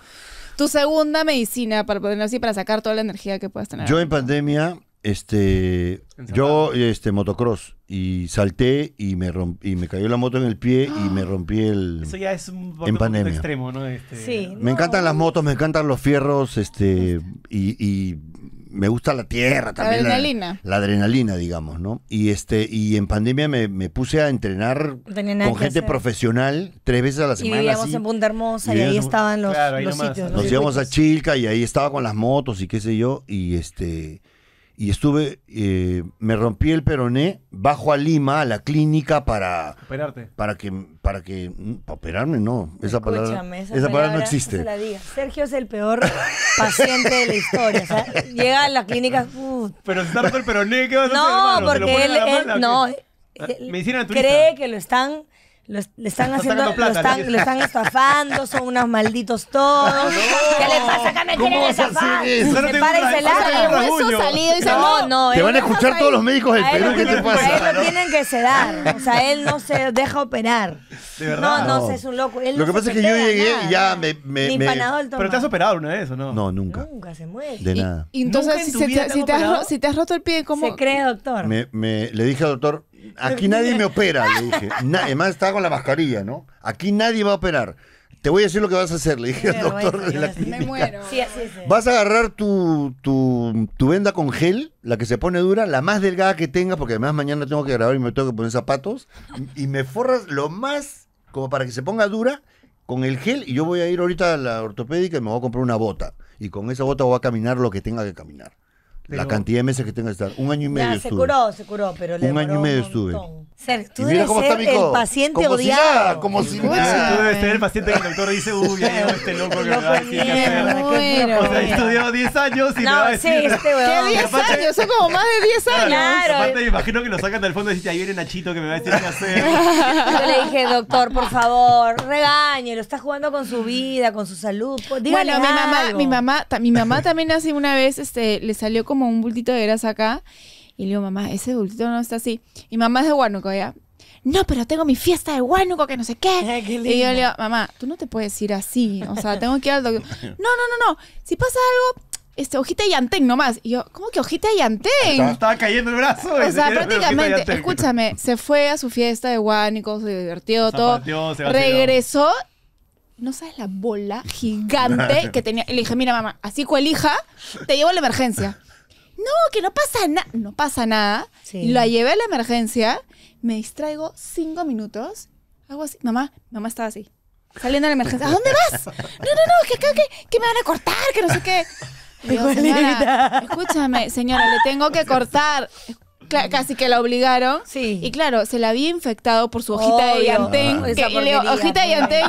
tu segunda medicina para poderlo así, para sacar toda la energía que puedas tener? Yo en pandemia, este, yo este motocross, y salté y me rompí, y me cayó la moto en el pie y me rompí el... Eso ya es un en pandemia. Extremo, ¿no? Este, sí, me no. encantan las motos, me encantan los fierros, este, y, y me gusta la tierra también. La adrenalina. La, la adrenalina, digamos, ¿no? Y este y en pandemia me, me puse a entrenar con gente profesional tres veces a la semana. Y vivíamos así en Punta Hermosa y, y ahí estaban los, claro, ahí los nomás, sitios. Nos íbamos a Chilca y ahí estaba con las motos y qué sé yo. Y este y estuve, eh, me rompí el peroné, bajo a Lima, a la clínica para... Operarte. Para que... Para que para operarme, no. Esa palabra, esa, esa palabra no existe. No se la diga. Sergio es el peor paciente de la historia. O sea, llega a la clínica... Uh. Pero si está roto el peroné, ¿qué vas no, a hacer? No, porque él... él mala, no, él cree que lo están... Lo, le están está haciendo, plata, lo, están, lo están estafando, son unos malditos todos. No, ¿qué le pasa que me quieren estafar? Se para y se larga. El hueso salido y dice, no, no. Te van a escuchar no todos los médicos del Perú, ¿qué te pasa? A él lo tienen que sedar, o sea, él no se deja operar. De verdad. No, no, no. Es un loco. Él lo que no pasa es que yo llegué y ya me... me, Ni me... Pero te has operado una vez, ¿o no? No, nunca. Nunca se muere. De nada. Y entonces, si te has roto el pie, ¿cómo? Se cree, doctor. Le dije al doctor... Aquí nadie me opera, le dije. Na, además estaba con la mascarilla, ¿no? Aquí nadie va a operar. Te voy a decir lo que vas a hacer, le dije al doctor de la clínica. Me muero. Sí, sí, sí. Vas a agarrar tu, tu, tu venda con gel, la que se pone dura, la más delgada que tengas, porque además mañana tengo que grabar y me tengo que poner zapatos, y me forras lo más, como para que se ponga dura, con el gel, y yo voy a ir ahorita a la ortopédica y me voy a comprar una bota. Y con esa bota voy a caminar lo que tenga que caminar. Pero la cantidad de meses que tenga que estar. Un año y medio nah, estuve. Se curó, se curó, pero le un año y medio estuve. Ser, tú y mira debes cómo ser está el paciente como odiado. Si nada, como si nada. Nada. Tú debes ser el paciente que el doctor dice, uy, ya llevo este loco que me va a decir que hacer. Bueno, o sea, he estudiado diez años y no, me va a decir. Sí, este ¿qué diez años? Son como más de diez años. Claro. Aparte, me imagino que lo sacan del fondo y dicen, ahí viene Nachito que me va a decir qué hacer. Yo le dije, doctor, por favor, regáñelo. Está jugando con su vida, con su salud. Dígale bueno, mi mamá, algo. Mi mamá, mi mamá también hace una vez, este, le salió como un bultito de grasa acá. Y le digo, mamá, ese bultito no está así. Y mamá es de Huánuco, ¿ya? No, pero tengo mi fiesta de Huánuco, que no sé qué. qué y yo le digo, mamá, tú no te puedes ir así. O sea, tengo que ir al doctor. No, no, no, no. Si pasa algo, este, hojita y llantén nomás. Y yo, ¿cómo que hojita y llantén? Estaba, estaba cayendo el brazo. O sea, prácticamente, escúchame, se fue a su fiesta de Huánuco, se divirtió todo. Regresó. No sabes la bola gigante que tenía. Le dije, mira, mamá, así cual hija, te llevo a la emergencia. No, que no pasa nada. No pasa nada. Sí. La llevé a la emergencia, me distraigo cinco minutos, hago así. Mamá, mamá estaba así, saliendo de la emergencia. ¿A dónde vas? No, no, no, que acá, que, que me van a cortar, que no sé qué. Digo, señora, escúchame, señora, le tengo que cortar. C casi que la obligaron. Sí. Y claro, se la había infectado por su hojita obvio de llantén. Ah, que, y le digo, hojita de llantén.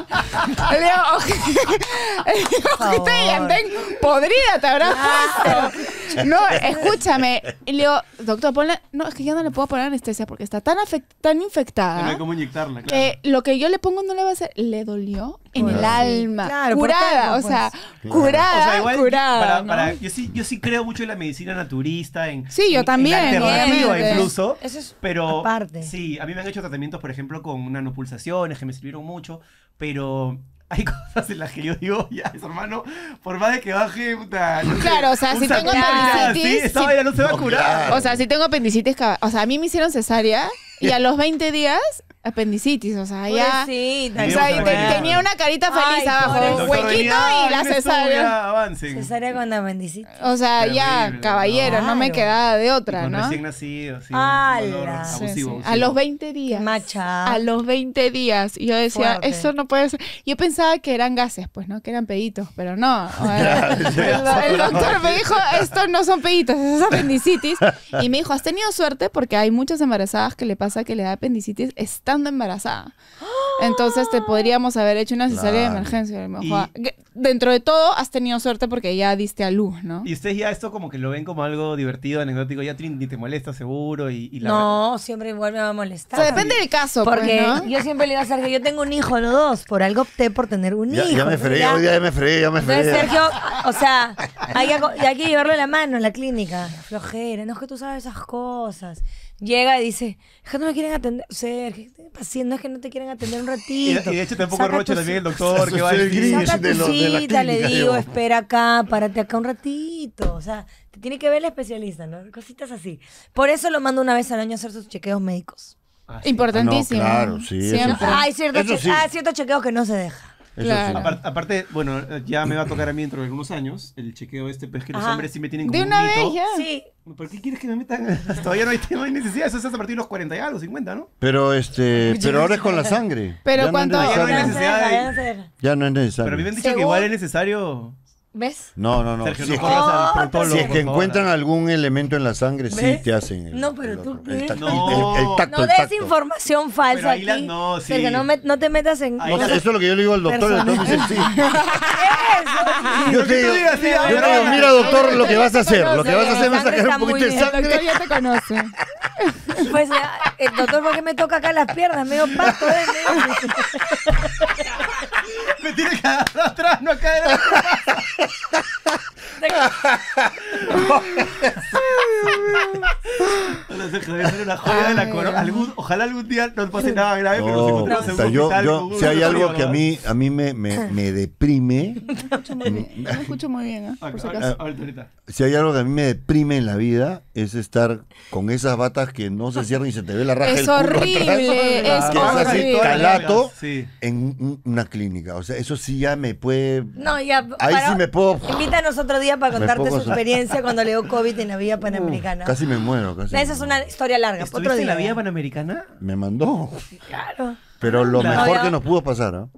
Le digo, hojita de llantén podrida, te habrás ah. puesto. No, escúchame. Y le digo, doctor, ponle. No, es que ya no le puedo poner anestesia porque está tan, tan infectada. No hay cómo inyectarla, claro. Que lo que yo le pongo no le va a hacer. Le dolió en bueno, el alma. Claro, curada, o sea, pues. curada. O sea, igual, curada. Para, para, ¿no? yo, sí, yo sí creo mucho en la medicina naturista. En, sí, yo en, también. En incluso, eso es pero aparte. Sí, a mí me han hecho tratamientos, por ejemplo, con nanopulsaciones que me sirvieron mucho, pero hay cosas en las que yo digo, ya, hermano, por más de que baje, puta, no claro, sé, o sea, si tengo apendicitis, ¿sí? Esta si, vaina no se va no, a curar. O sea, si tengo apendicitis, o sea, a mí me hicieron cesárea Y a los veinte días, apendicitis, o sea, ya... Pobrecita, o sea, te, tenía una carita feliz. Ay, abajo, un huequito y la cesárea. Cesárea con apendicitis. O sea, terrible, ya, caballero, claro. No me quedaba de otra, con ¿no? recién nacido, sí, dolor, abusivo, sí, sí. Abusivo. A los veinte días. Macha. A los veinte días. Y yo decía, fuerte. Eso no puede ser. Yo pensaba que eran gases, pues, ¿no? Que eran peditos, pero no. El doctor me dijo, estos no son peditos, es apendicitis. Y me dijo, has tenido suerte porque hay muchas embarazadas que le pasa que le da apendicitis estando embarazada. Entonces te podríamos haber hecho una cesárea claro. de emergencia. Me dijo, y, dentro de todo has tenido suerte porque ya diste a luz, ¿no? Y ustedes ya esto como que lo ven como algo divertido, anecdótico. Ya ni te molesta seguro y, y la no, re... siempre igual me va a molestar. O sea, depende del caso. Porque pues, ¿no? yo siempre le digo a Sergio, yo tengo un hijo, no dos. Por algo opté por tener un ya, hijo. Ya me fregué, ya, ya me fregué, ya me fregué. Entonces Sergio, o sea, hay que, hay que llevarlo de la mano en la clínica. La flojera, no es que tú sabes esas cosas. Llega y dice, es que no me quieren atender, Sergio, no es que no te quieren atender un ratito. Y de hecho tampoco roche también el doctor que va a decir. Saca tu cita, le digo, espera acá, párate acá un ratito. O sea, te tiene que ver el especialista, ¿no? Cositas así. Por eso lo mando una vez al año a hacer sus chequeos médicos. Ah, sí. Importantísimo. Ah, no, claro, sí. Siempre. Eso sí. Hay ciertos, eso sí. Ah, ciertos chequeos que no se deja. Claro. Aparte, aparte, bueno, ya me va a tocar a mí dentro de algunos años el chequeo este, pero es que los ajá. hombres sí me tienen como de una un vez ya. Sí. ¿Por qué quieres que me metan? Todavía no hay, no hay necesidad, eso es a partir de los cuarenta y algo, cincuenta, ¿no? Pero este, Muchas pero ahora es con la sangre. Pero ya cuando no ya no hay necesidad de, ya no es necesario. Pero a mí me han dicho que igual es necesario. ¿Ves? No, no, no. Sergio, si, no es que, al si es que encuentran algún elemento en la sangre, ¿ves? Sí te hacen. El, no, pero el, tú. El, el, no. El, el tacto, no des información falsa. Aquí, la, no, sí. Sergio, no, me, no te metas en. Ahí, no, eso es lo que yo le digo al doctor. El doctor dice sí. Yo te digo, yo te digo, mira, doctor, lo que vas a hacer. Lo que vas a hacer es sacar un poquito de sangre. El doctor ya te conoce. Pues, el doctor, ¿por qué me toca acá las piernas? Medio pato, ¿eh? Me tiene que agarrar atrás, no caer atrás. Ojalá algún día no pase nada grave, pero no, se encontramos en un yo, yo, Si hay algo que a mí, a mí me, me, me deprime. No escucho muy bien, no escucho muy bien, ¿eh? Por si acaso. Si hay algo que a mí me deprime en la vida es estar con esas batas que no se cierran y se te ve la raja. Es horrible, es horrible. Calato en una clínica. O sea, eso sí ya me puede. No, ya. Ahí sí me puedo. Invítanos otro día para contarte su experiencia cuando le dio COVID en la vía panamericana. Casi me muero, casi. Esa es una historia larga. ¿Otro día? ¿En la vía panamericana? Me mandó. Claro. Pero lo claro. mejor que nos pudo pasar, ¿no?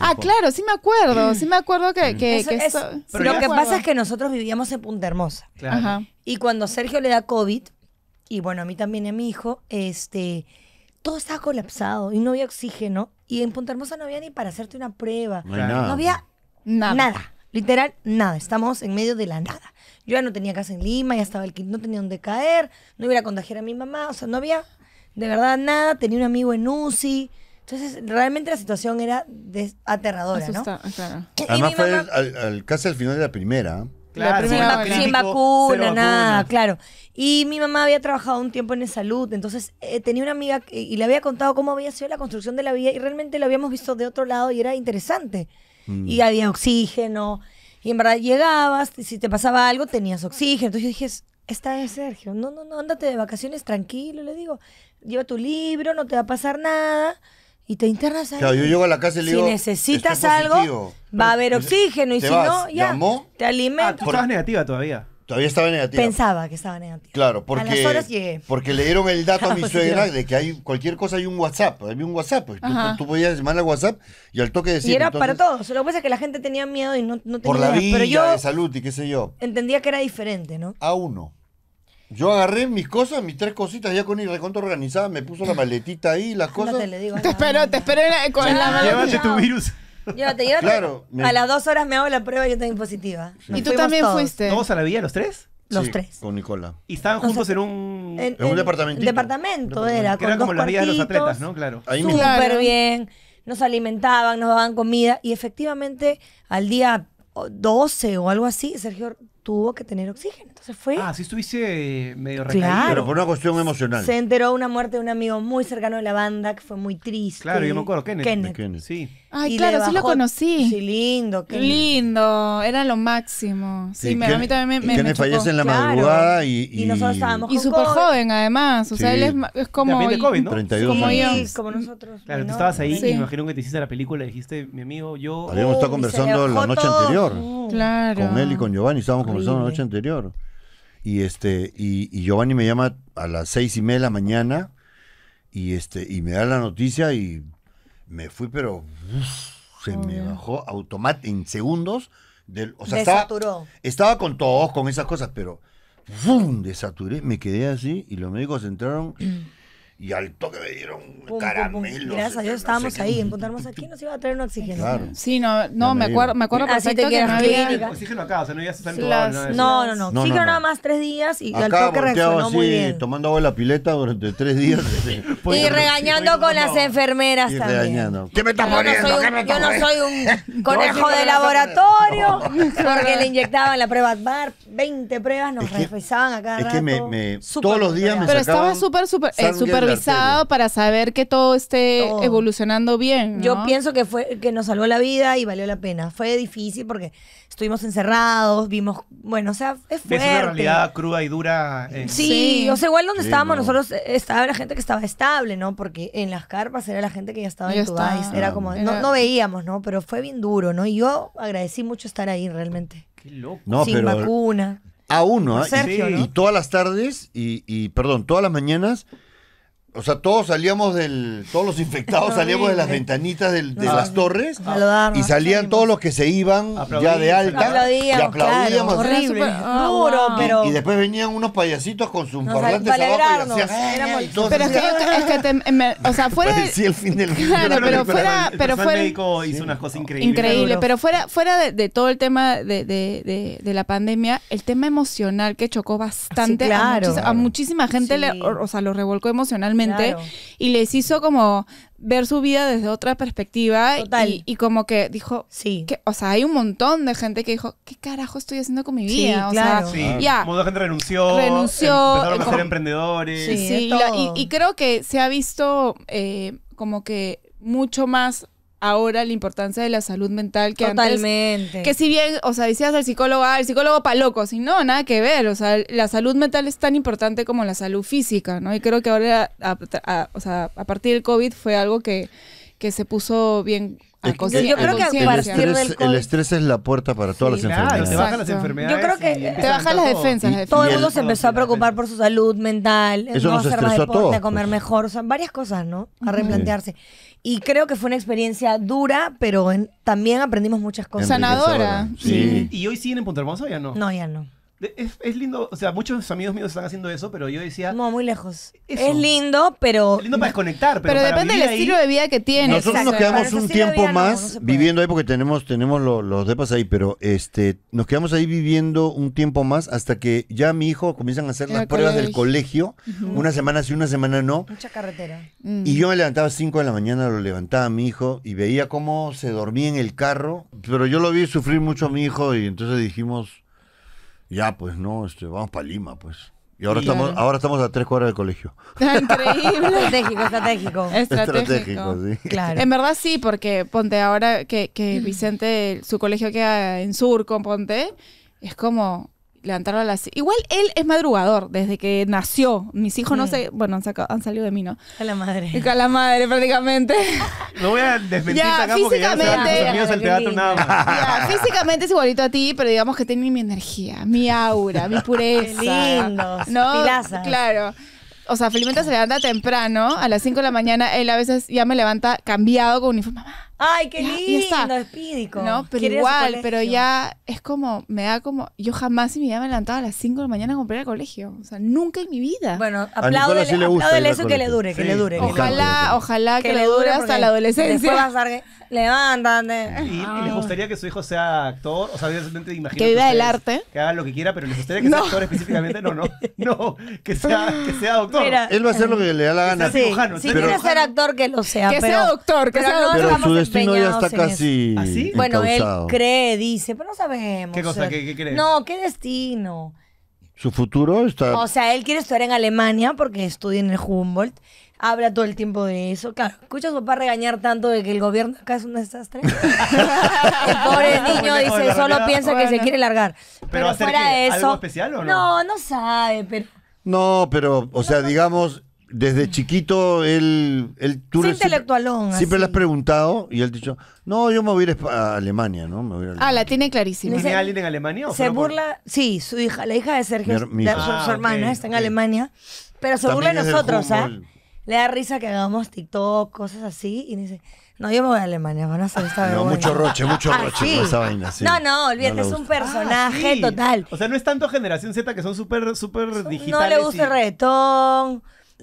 Ah, claro, sí me acuerdo, sí me acuerdo que... que, eso, que eso, eso, pero lo que acuerdo. Pasa es que nosotros vivíamos en Punta Hermosa. Claro. Ajá. Y cuando Sergio le da COVID, y bueno, a mí también y a mi hijo, este, todo estaba colapsado y no había oxígeno. Y en Punta Hermosa no había ni para hacerte una prueba. No, claro. no había nada. nada, literal nada. Estamos en medio de la nada. Yo ya no tenía casa en Lima, ya estaba el kit, no tenía dónde caer, no iba a contagiar a mi mamá, o sea, no había de verdad nada. Tenía un amigo en U C I. Entonces, realmente la situación era aterradora, asusta, ¿no? Claro. Además fue mamá, al, al, casi al final de la primera. Claro, la primera sin, vac sin vacuna, nada, claro. Y mi mamá había trabajado un tiempo en salud, entonces eh, tenía una amiga y le había contado cómo había sido la construcción de la vía y realmente lo habíamos visto de otro lado y era interesante. Mm. Y había oxígeno y en verdad llegabas, y si te pasaba algo tenías oxígeno. Entonces yo dije, esta es Sergio, no, no, no, ándate de vacaciones tranquilo, le digo, lleva tu libro, no te va a pasar nada. Y te internas ahí. Claro, yo llego a la casa y le digo, si necesitas algo, va a haber oxígeno. Y si no, ya, ¿llamó? Te alimentas. Ah, ¿tú estabas negativa todavía? Todavía estaba negativa. Pensaba que estaba negativa. Claro, porque, a las horas llegué. Porque le dieron el dato a mi suegra de que hay cualquier cosa, hay un WhatsApp. Había un WhatsApp. Pues, tú, tú podías llamar al WhatsApp y al toque decir. Y era entonces, para todos. Lo que pasa es que la gente tenía miedo y no, no tenía por la vida, pero yo de salud y qué sé yo. Entendía que era diferente, ¿no? A uno. Yo agarré mis cosas, mis tres cositas, ya con el reconto organizada, me puso la maletita ahí, las cosas. No te, le digo, te espero, te espero con ya, la maletita. Llévate tu virus. Llévate, llévate. Claro, a me... las dos horas me hago la prueba y yo también positiva. Sí. Y tú también todos. Fuiste. ¿Todos a la villa, los tres? Los sí, tres. Con Nicola. Y estaban juntos, o sea, en un... En, en un departamento. Departamento era, que con eran dos como las villas de los atletas, ¿no? Claro. Ahí mismo. Súper bien. Nos alimentaban, nos daban comida. Y efectivamente, al día doce o algo así, Sergio tuvo que tener oxígeno. Entonces fue... Ah, sí estuviste medio recaído. Claro. Pero por una cuestión emocional. Se enteró de una muerte de un amigo muy cercano de la banda, que fue muy triste. Claro, yo me acuerdo, Kenneth. Kenneth. Kenneth. Sí. Ay, y claro, sí lo conocí. Sí, lindo. Kenneth. Lindo, era lo máximo. Sí, sí, me, Kenneth, a mí también me, me, Kenneth me chocó. Fallece en la madrugada, claro. y, y... y nosotros estábamos con Y súper joven, además. O sea, sí. él es, es como... También de COVID, ¿no? treinta y dos como años. Yo. Sí, como nosotros. Claro, menor, tú estabas ahí, sí. y me imagino que te hiciste la película y dijiste, mi amigo, yo... Habíamos oh, estado conversando la noche anterior. Claro. Con él y con Giovanni estábamos conversando la noche anterior. Y este, y, y Giovanni me llama a las seis y media de la mañana y este, y me da la noticia y me fui, pero uff, se oh, me bien. bajó automáticamente en segundos del, o sea, estaba, estaba con todos, con esas cosas, pero ¡fum! Desaturé, me quedé así y los médicos entraron. Y al toque me dieron pum, caramelos. Pum, pum. Gracias a Dios estábamos no sé ahí, encontramos aquí, nos iba a traer un oxígeno. Claro. Sí, no, no me, me acuerdo, me acuerdo perfecto que no había... Oxígeno acá, o sea, no ibas a estar Las... todo, No, no, no, oxígeno no, no, no. nada más tres días y acá al toque reaccionó así, muy bien. tomando agua en la pileta durante tres días. y regañando con las enfermeras y también. Regañando. ¿Qué me estás poniendo? Yo no soy un, yo no soy un conejo de laboratorio, porque le inyectaban la prueba ADVAR, veinte pruebas, nos revisaban acá rato. Es que me... Todos los días me sacaban... Pero estaba súper, súper... súper para saber que todo esté todo. evolucionando bien, ¿no? Yo pienso que fue que nos salvó la vida y valió la pena. Fue difícil porque estuvimos encerrados, vimos, bueno, o sea, es fuerte. Es una realidad cruda y dura. Eh. Sí, sí, o sea, igual donde sí, estábamos no. nosotros estaba la gente que estaba estable, ¿no? Porque en las carpas era la gente que ya estaba en Dubái, era como, era... No, no veíamos, ¿no? Pero fue bien duro, ¿no? Y yo agradecí mucho estar ahí realmente. Qué loco. No, Sin pero... vacuna. A uno, ¿eh? Sergio, sí. ¿no? Y todas las tardes, y, y perdón, todas las mañanas... O sea, todos salíamos del... Todos los infectados salíamos de las ventanitas del, de no, las torres no, y salían todos los que se iban ya de alta. Aplaudíamos, y aplaudíamos. Claro, horrible. Duro, oh, wow. pero... Y, y después venían unos payasitos con sus nos parlantes abajo y hacían... Eh, pero es que, es que te, me, o sea, fuera... Parecía el fin del... Claro, pero, pero fuera... El pero fuera, médico hizo sí. unas cosas increíbles. Increíble, pero fuera, fuera de, de todo el tema de, de, de, de la pandemia, el tema emocional que chocó bastante sí, claro. a, muchis, a muchísima gente, sí. le, o sea, lo revolcó emocionalmente. Claro. Y les hizo como ver su vida desde otra perspectiva y, y como que dijo sí que, o sea, hay un montón de gente que dijo ¿qué carajo estoy haciendo con mi vida? Sí, o claro. sea, sí. ya, mucha gente renunció, renunció empezaron a ser emprendedores sí, sí, la, y, y creo que se ha visto eh, como que mucho más ahora la importancia de la salud mental que Totalmente. antes. Que si bien, o sea, decías al psicólogo, ah, el psicólogo pa' loco, si no, nada que ver. O sea, la salud mental es tan importante como la salud física, ¿no? Y creo que ahora, a, a, o sea, a partir del COVID fue algo que, que se puso bien... Es que yo, yo creo que a partir el estrés, del COVID, el estrés es la puerta para todas sí, las enfermedades. Te bajan las enfermedades. Yo creo que te bajan las defensas. Y, las defensas. Y, todo y el mundo se empezó a preocupar por su salud mental, Eso no hacer más deporte, a todos, comer pues. mejor, o sea, varias cosas, ¿no? A replantearse. Sí. Y creo que fue una experiencia dura, pero en, también aprendimos muchas cosas. Sanadora. Sí. Sí. ¿Y hoy siguen en Punta Hermosa o ya no? No, ya no. Es, es lindo, o sea, muchos amigos míos están haciendo eso, pero yo decía... No, muy lejos. Eso. Es lindo, pero... Es lindo para desconectar, pero, pero para depende del estilo ahí, de vida que tienes. Nosotros Exacto. nos quedamos un tiempo más no, no viviendo ahí, porque tenemos, tenemos los, los depas ahí, pero este nos quedamos ahí viviendo un tiempo más hasta que ya mi hijo comienzan a hacer las pruebas del colegio. Uh-huh. Una semana sí, una semana no. Mucha carretera. Mm. Y yo me levantaba a las cinco de la mañana, lo levantaba a mi hijo y veía cómo se dormía en el carro. Pero yo lo vi sufrir mucho a mi hijo y entonces dijimos... Ya, pues, no, este, vamos para Lima, pues. Y ahora, claro. estamos, ahora estamos a tres cuadras del colegio. Increíble. Estratégico, estratégico. Estratégico, sí. Claro. En verdad sí, porque, ponte, ahora que, que Vicente, su colegio queda en Surco, ponte, es como... levantarlo a las... Igual él es madrugador desde que nació. Mis hijos sí. no sé... Bueno, han, sacado, han salido de mí, ¿no? A la madre. A la madre, prácticamente. No voy a desmentir ya, acá porque ya se van tus amigos al teatro nada más. Ya, físicamente es igualito a ti, pero digamos que tiene mi energía, mi aura, mi pureza. Qué lindos. ¿No? Pilazas. Claro. O sea, Felipita se levanta temprano, a las cinco de la mañana. Él a veces ya me levanta cambiado con uniforme. Mamá. ¡Ay, qué lindo! Espídico. No, pero igual, pero ya es como, me da como, yo jamás en mi vida me levantaba a las cinco de la mañana a comprar el colegio. O sea, nunca en mi vida. Bueno, apláudele sí eso que le dure, que sí. le dure. Que ojalá, le... ojalá que, que le dure hasta la adolescencia. Vas a que... Levántate. ¿Y, y les gustaría que su hijo sea actor? O sea, obviamente imagino que viva del arte. Que haga lo que quiera, pero les gustaría que no. sea actor específicamente. No, no, no, que sea, que sea doctor. Mira, él va a hacer lo que le da la gana. Sí, sí, cirujano, si quiere ser actor, que lo sea. Que pero, sea doctor, que pero sea doctor. Agustino ya está casi ¿Ah, sí? Bueno, él cree, dice, pero no sabemos. ¿Qué cosa? ¿Qué, qué cree? No, ¿qué destino? Su futuro está... O sea, él quiere estudiar en Alemania porque estudia en el Humboldt. Habla todo el tiempo de eso. Claro, escucha a su papá regañar tanto de que el gobierno acá es un desastre. El pobre niño dice, solo piensa que se quiere largar. Pero, pero hacer fuera que, eso, ¿algo especial o no? No, no sabe, pero... No, pero, o sea, digamos, desde chiquito él... él tú sí, le, intelectualón. Siempre, siempre le has preguntado y él ha dicho, no, yo me voy a ir a Alemania, ¿no? Me voy a Alemania. Ah, la tiene clarísima. ¿Tiene alguien en Alemania? ¿O se burla? Por... Sí, su hija, la hija de Sergio, mi, mi... De, ah, su, su hermana, okay, está en okay. Alemania. Pero se burla de nosotros, ¿ah? ¿eh? Le da risa que hagamos TikTok, cosas así, y dice, no, yo me voy a Alemania, van a hacer esta vergüenza. No, mucho roche, mucho roche ¿Ah, sí? con esa vaina, sí. No, no, olvídate, no es un personaje ah, sí. total. O sea, no es tanto generación Z que son súper, súper digitales. No le gusta y... el reggaetón.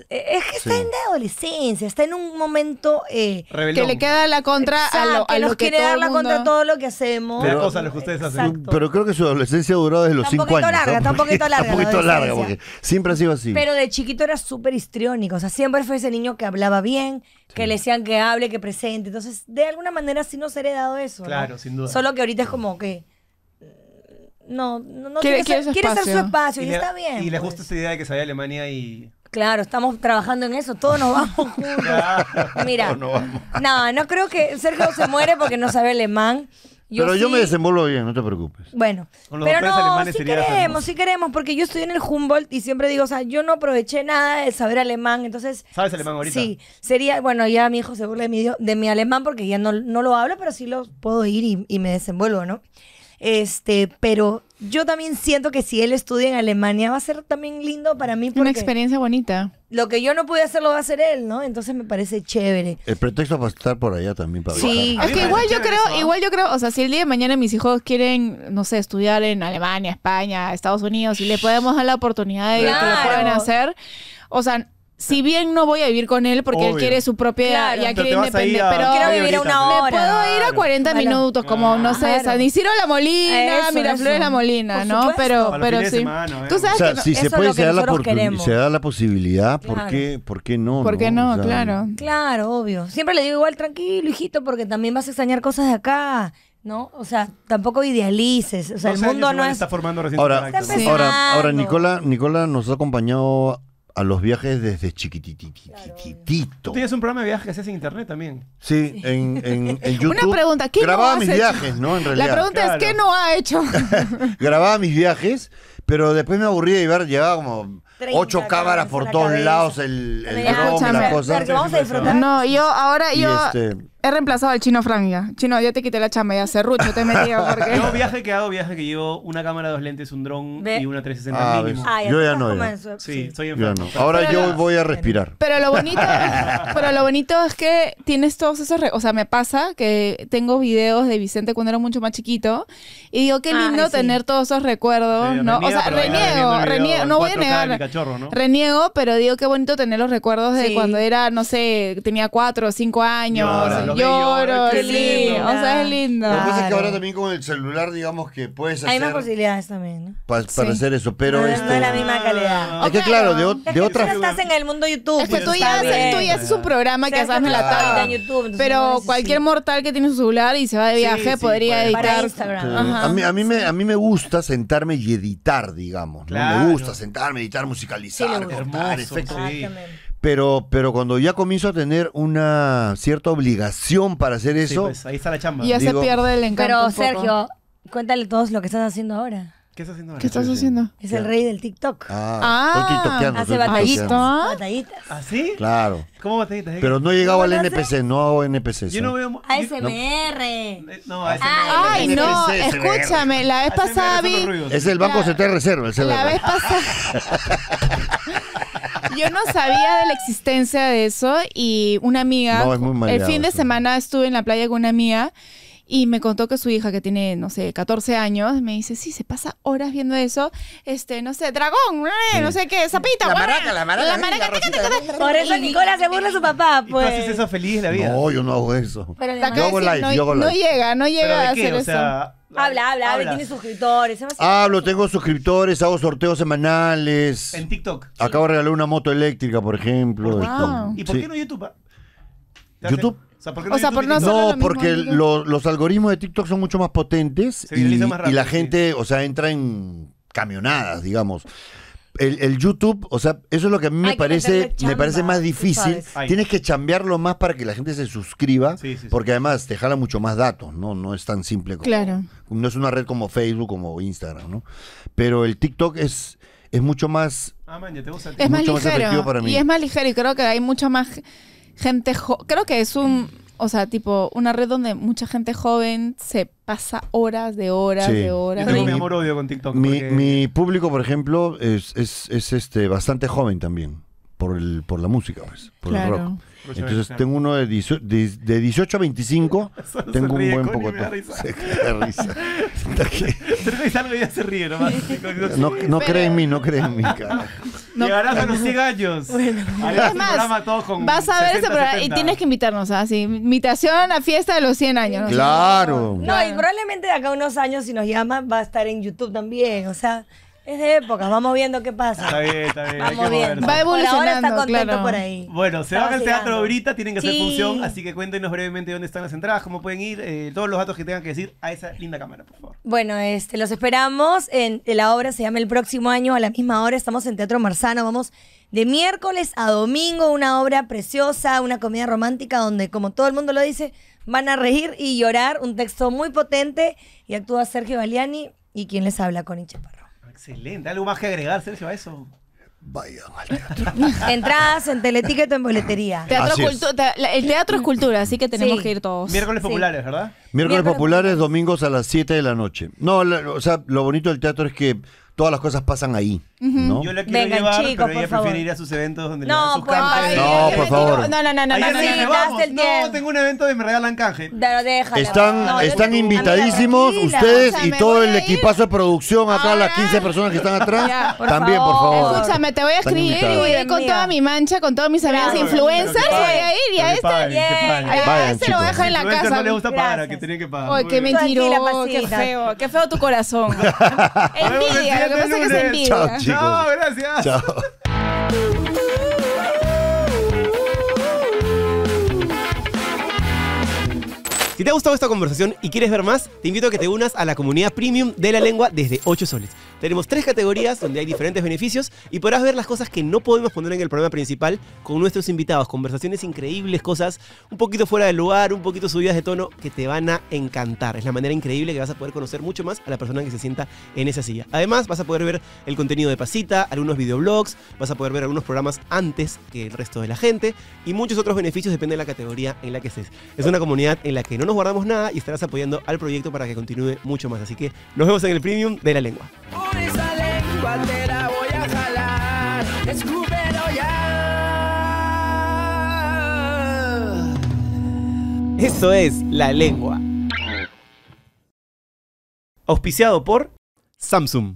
Es que sí. está en la adolescencia, está en un momento eh, que le queda la contra exacto, a lo que a nos lo que quiere todo dar la mundo... contra todo lo que hacemos. Pero, cosa, lo que ustedes hacen. Pero creo que su adolescencia duró desde los cinco años. Larga, está un poquito larga, está un poquito larga, porque siempre ha sido así. Pero de chiquito era súper histriónico, o sea, siempre fue ese niño que hablaba bien, sí. que le decían que hable, que presente. Entonces, de alguna manera sí nos ha heredado eso. Claro, ¿no? sin duda. Solo que ahorita es como que... No, no, no quiere, quiere, ser, quiere ser su espacio y, y le, está bien. Y pues. les gusta esa idea de que se vaya a Alemania y... Claro, estamos trabajando en eso, todos nos vamos juntos. Claro, Mira, no, vamos. no, no creo que Sergio se muere porque no sabe alemán. Yo pero sí, yo me desenvuelvo bien, no te preocupes. Bueno, pero no, sí queremos, sí queremos, porque yo estudié en el Humboldt y siempre digo, o sea, yo no aproveché nada de saber alemán, entonces... ¿Sabes alemán ahorita? Sí, sería, bueno, ya mi hijo se burla de mi, de mi alemán porque ya no, no lo hablo, pero sí lo puedo ir y, y me desenvuelvo, ¿no? Este, pero yo también siento que si él estudia en Alemania va a ser también lindo para mí. Una experiencia bonita. Lo que yo no pude hacer lo va a hacer él, ¿no? Entonces me parece chévere. El pretexto va a estar por allá también para Sí, viajar. Es que igual yo creo, eso. igual yo creo, o sea, si el día de mañana mis hijos quieren, no sé, estudiar en Alemania, España, Estados Unidos, y le podemos dar la oportunidad de claro. que lo puedan hacer, o sea... Si bien no voy a vivir con él porque Obvio. él quiere su propia claro, ya quiere independencia, a... pero quiero vivir una hora. Me puedo ir a cuarenta claro. minutos, como no sé, claro. San Isidro La Molina, Miraflores La Molina, ¿no? Pero, pero sí. Semana, ¿Tú sabes o sea, que no? si se puede se da, la se da la posibilidad, claro. ¿por qué, por qué no? ¿Por qué no? no? O sea, claro. Claro, obvio. Siempre le digo igual tranquilo, hijito, porque también vas a extrañar cosas de acá. ¿No? O sea, tampoco idealices. O sea, no el mundo no es. Está formando recién ahora, ahora, ahora Nicola, Nicola nos ha acompañado a los viajes desde chiquitititito. Tienes un programa de viajes que haces en internet también. Sí, sí. En, en, en YouTube. Una pregunta, ¿qué Grababa no mis hecho? viajes, ¿no? En realidad. La pregunta claro. es, ¿qué no ha hecho? Grababa mis viajes, pero después me aburría y ver, llevaba como ocho cámaras por todos cabeza. lados, el, el drone, las cosas. No, yo ahora, yo... Este, he reemplazado al Chino Frank ya. Chino, yo te quité la chamba, ya serrucho, te he metido porque... Yo viaje que hago, viaje que llevo una cámara, dos lentes, un dron y una trescientos sesenta ah, mínimo. Ah, ya yo ya no. Ya. Sí, soy enfermo. No. Ahora pero yo lo, voy a respirar. Pero lo bonito pero lo bonito es que tienes todos esos... Re o sea, me pasa que tengo videos de Vicente cuando era mucho más chiquito y digo, qué lindo ah, sí. tener todos esos recuerdos, sí, ¿no? Reniego, o sea, reniego, reniego, no voy a negar. Cachorro, ¿no? Reniego, pero digo, qué bonito tener los recuerdos de sí. cuando era, no sé, tenía cuatro o cinco años. No, Lloro, qué lindo. O sea, es lindo. Lo que pasa es que ahora también con el celular, digamos que puedes hacer... Hay más posibilidades también, ¿no? Pa para sí. hacer eso, pero... No, este... no es la misma calidad. Es okay. que claro, de, de es que otras... Tú no estás en el mundo YouTube. Es que tú ya, haces, tú ya haces un programa que haces en la tarde en YouTube. Pero cualquier sí. mortal que tiene su celular y se va de viaje sí, sí, podría editar. Para Instagram. Sí. Ajá, a, mí, a, mí sí. me, a mí me gusta sentarme y editar, digamos. ¿no? Claro. Me gusta sentarme, editar, musicalizar, sí, cortar, efectos. Exactamente. Pero, pero cuando ya comienzo a tener una cierta obligación para hacer eso... Sí, pues, ahí está la chamba. Ya digo, se pierde el encanto. Pero, Sergio, cuéntale todos lo que estás haciendo ahora. ¿Qué estás haciendo ahora? ¿Qué estás sí, haciendo? Sí. Es el rey del TikTok. Ah, ah hace batallitas. ¿Batallitas? ¿Ah, sí? Claro. ¿Cómo batallitas? Pero no he llegado al N P C, no hago N P C. Yo no veo... A S M R. No, A S M R. Ay, no, escúchame, la vez pasada vi... Es el Banco Central Reserva. La vez pasada... Yo no sabía de la existencia de eso y una amiga, no, es muy maleado, el fin de eso. semana estuve en la playa con una amiga y me contó que su hija que tiene, no sé, catorce años, me dice, sí, se pasa horas viendo eso, este, no sé, dragón, sí. no sé qué, zapita. La maraca, la maraca. La maraca. Por eso Nicola se burla a su papá, pues. ¿Y tú haces eso feliz la vida? No, yo no hago eso. Pero yo hago live, no, yo hago live. No llega, no llega a hacer o sea, eso. Habla, habla, habla, tiene suscriptores. Hablo, tengo suscriptores, hago sorteos semanales. En TikTok. Acabo de regalar una moto eléctrica, por ejemplo. Wow. ¿Y por qué no YouTube? ¿YouTube? sea, ¿por qué no, o sea, por no, no lo porque lo, los algoritmos de TikTok son mucho más potentes y, más rápido, y la gente, sí. o sea, entra en camionadas, digamos. El, el YouTube, o sea, eso es lo que a mí me parece, chamba, me parece más difícil. Tienes que chambearlo más para que la gente se suscriba, sí, sí, sí. porque además te jala mucho más datos, ¿no? No es tan simple como... Claro. No es una red como Facebook, como Instagram, ¿no? Pero el TikTok es, es mucho más... Ah, man, ya te gusta el TikTok. Es mucho más ligero para mí. Y es más ligero y creo que hay mucha más gente... Creo que es un... O sea, tipo, una red donde mucha gente joven se pasa horas de horas sí. de horas. Yo tengo mi amor-odio con TikTok. Mi, porque... mi público, por ejemplo, es, es, es este bastante joven también, por, el, por la música, pues, por claro. el rock. Entonces claro. tengo uno de dieciocho a veinticinco, tengo un buen poco de risa. Se cae risa. Algo y ya se ríe nomás. No, no cree en mí, no cree en mí, cara. No. Llegarás a los cigallos. Bueno, es más, vas a ver ese programa y tienes que invitarnos, así, invitación a fiesta de los cien años. ¿No? Claro. No, claro. Y probablemente de acá a unos años, si nos llaman, va a estar en YouTube también, o sea... Es de época, vamos viendo qué pasa. Está bien, está bien. Vamos hay que viendo. Va evolucionando, por ahora está contento claro. por ahí. Bueno, se va al teatro ahorita, tienen que sí. hacer función, así que cuéntenos brevemente dónde están las entradas, cómo pueden ir, eh, todos los datos que tengan que decir a esa linda cámara, por favor. Bueno, este, los esperamos. En, en la obra se llama El Próximo Año a la misma hora. Estamos en Teatro Marsano, vamos de miércoles a domingo, una obra preciosa, una comedia romántica donde, como todo el mundo lo dice, van a reír y llorar, un texto muy potente y actúa Sergio Galliani y quien les habla, Connie Chaparro. Excelente. ¿Algo más que agregar, Sergio, a eso? Vayan al teatro. Entradas en Teletiquete o en boletería. Teatro el teatro es cultura, así que tenemos sí. que ir todos. Miércoles populares, sí. ¿verdad? Miércoles, Miércoles populares, populares, domingos a las siete de la noche. No, la, o sea, lo bonito del teatro es que todas las cosas pasan ahí. Uh -huh. ¿no? Yo la quiero Vengan, llevar, chicos, pero ella prefiere ir a sus eventos donde no, le dan sus pues, canjes. No, no, por favor. No, no, no, no. Ayer no, sí, vamos. El no, tengo un evento donde me regalan canje. No, déjalo. Están, no, están invitadísimos amiga, ustedes y todo el equipazo de producción acá, ahora. Las quince personas que están atrás. Ya, por también, por favor. Escúchame, te voy a escribir y voy a ir con toda mi mancha, con todas mis amigas influencers. Voy a ir y a este. A este lo voy a dejar en la casa. No le gusta pagar, que tienen que pagar. Ay, qué mentiroso. Qué feo. Qué feo tu corazón. Envidia. Lo que pasa es que se envidia. Chao, gracias. Chao. Si te ha gustado esta conversación y quieres ver más, te invito a que te unas a la comunidad premium de La Lengua desde ocho soles. Tenemos tres categorías donde hay diferentes beneficios y podrás ver las cosas que no podemos poner en el programa principal con nuestros invitados. Conversaciones increíbles, cosas un poquito fuera de lugar, un poquito subidas de tono que te van a encantar. Es la manera increíble que vas a poder conocer mucho más a la persona que se sienta en esa silla. Además, vas a poder ver el contenido de Pasita, algunos videoblogs, vas a poder ver algunos programas antes que el resto de la gente y muchos otros beneficios depende de la categoría en la que estés. Es una comunidad en la que no nos guardamos nada y estarás apoyando al proyecto para que continúe mucho más. Así que nos vemos en el Premium de La Lengua. Por esa lengua te la voy a jalar, escúpelo ya. Eso es La Lengua. Auspiciado por Samsung.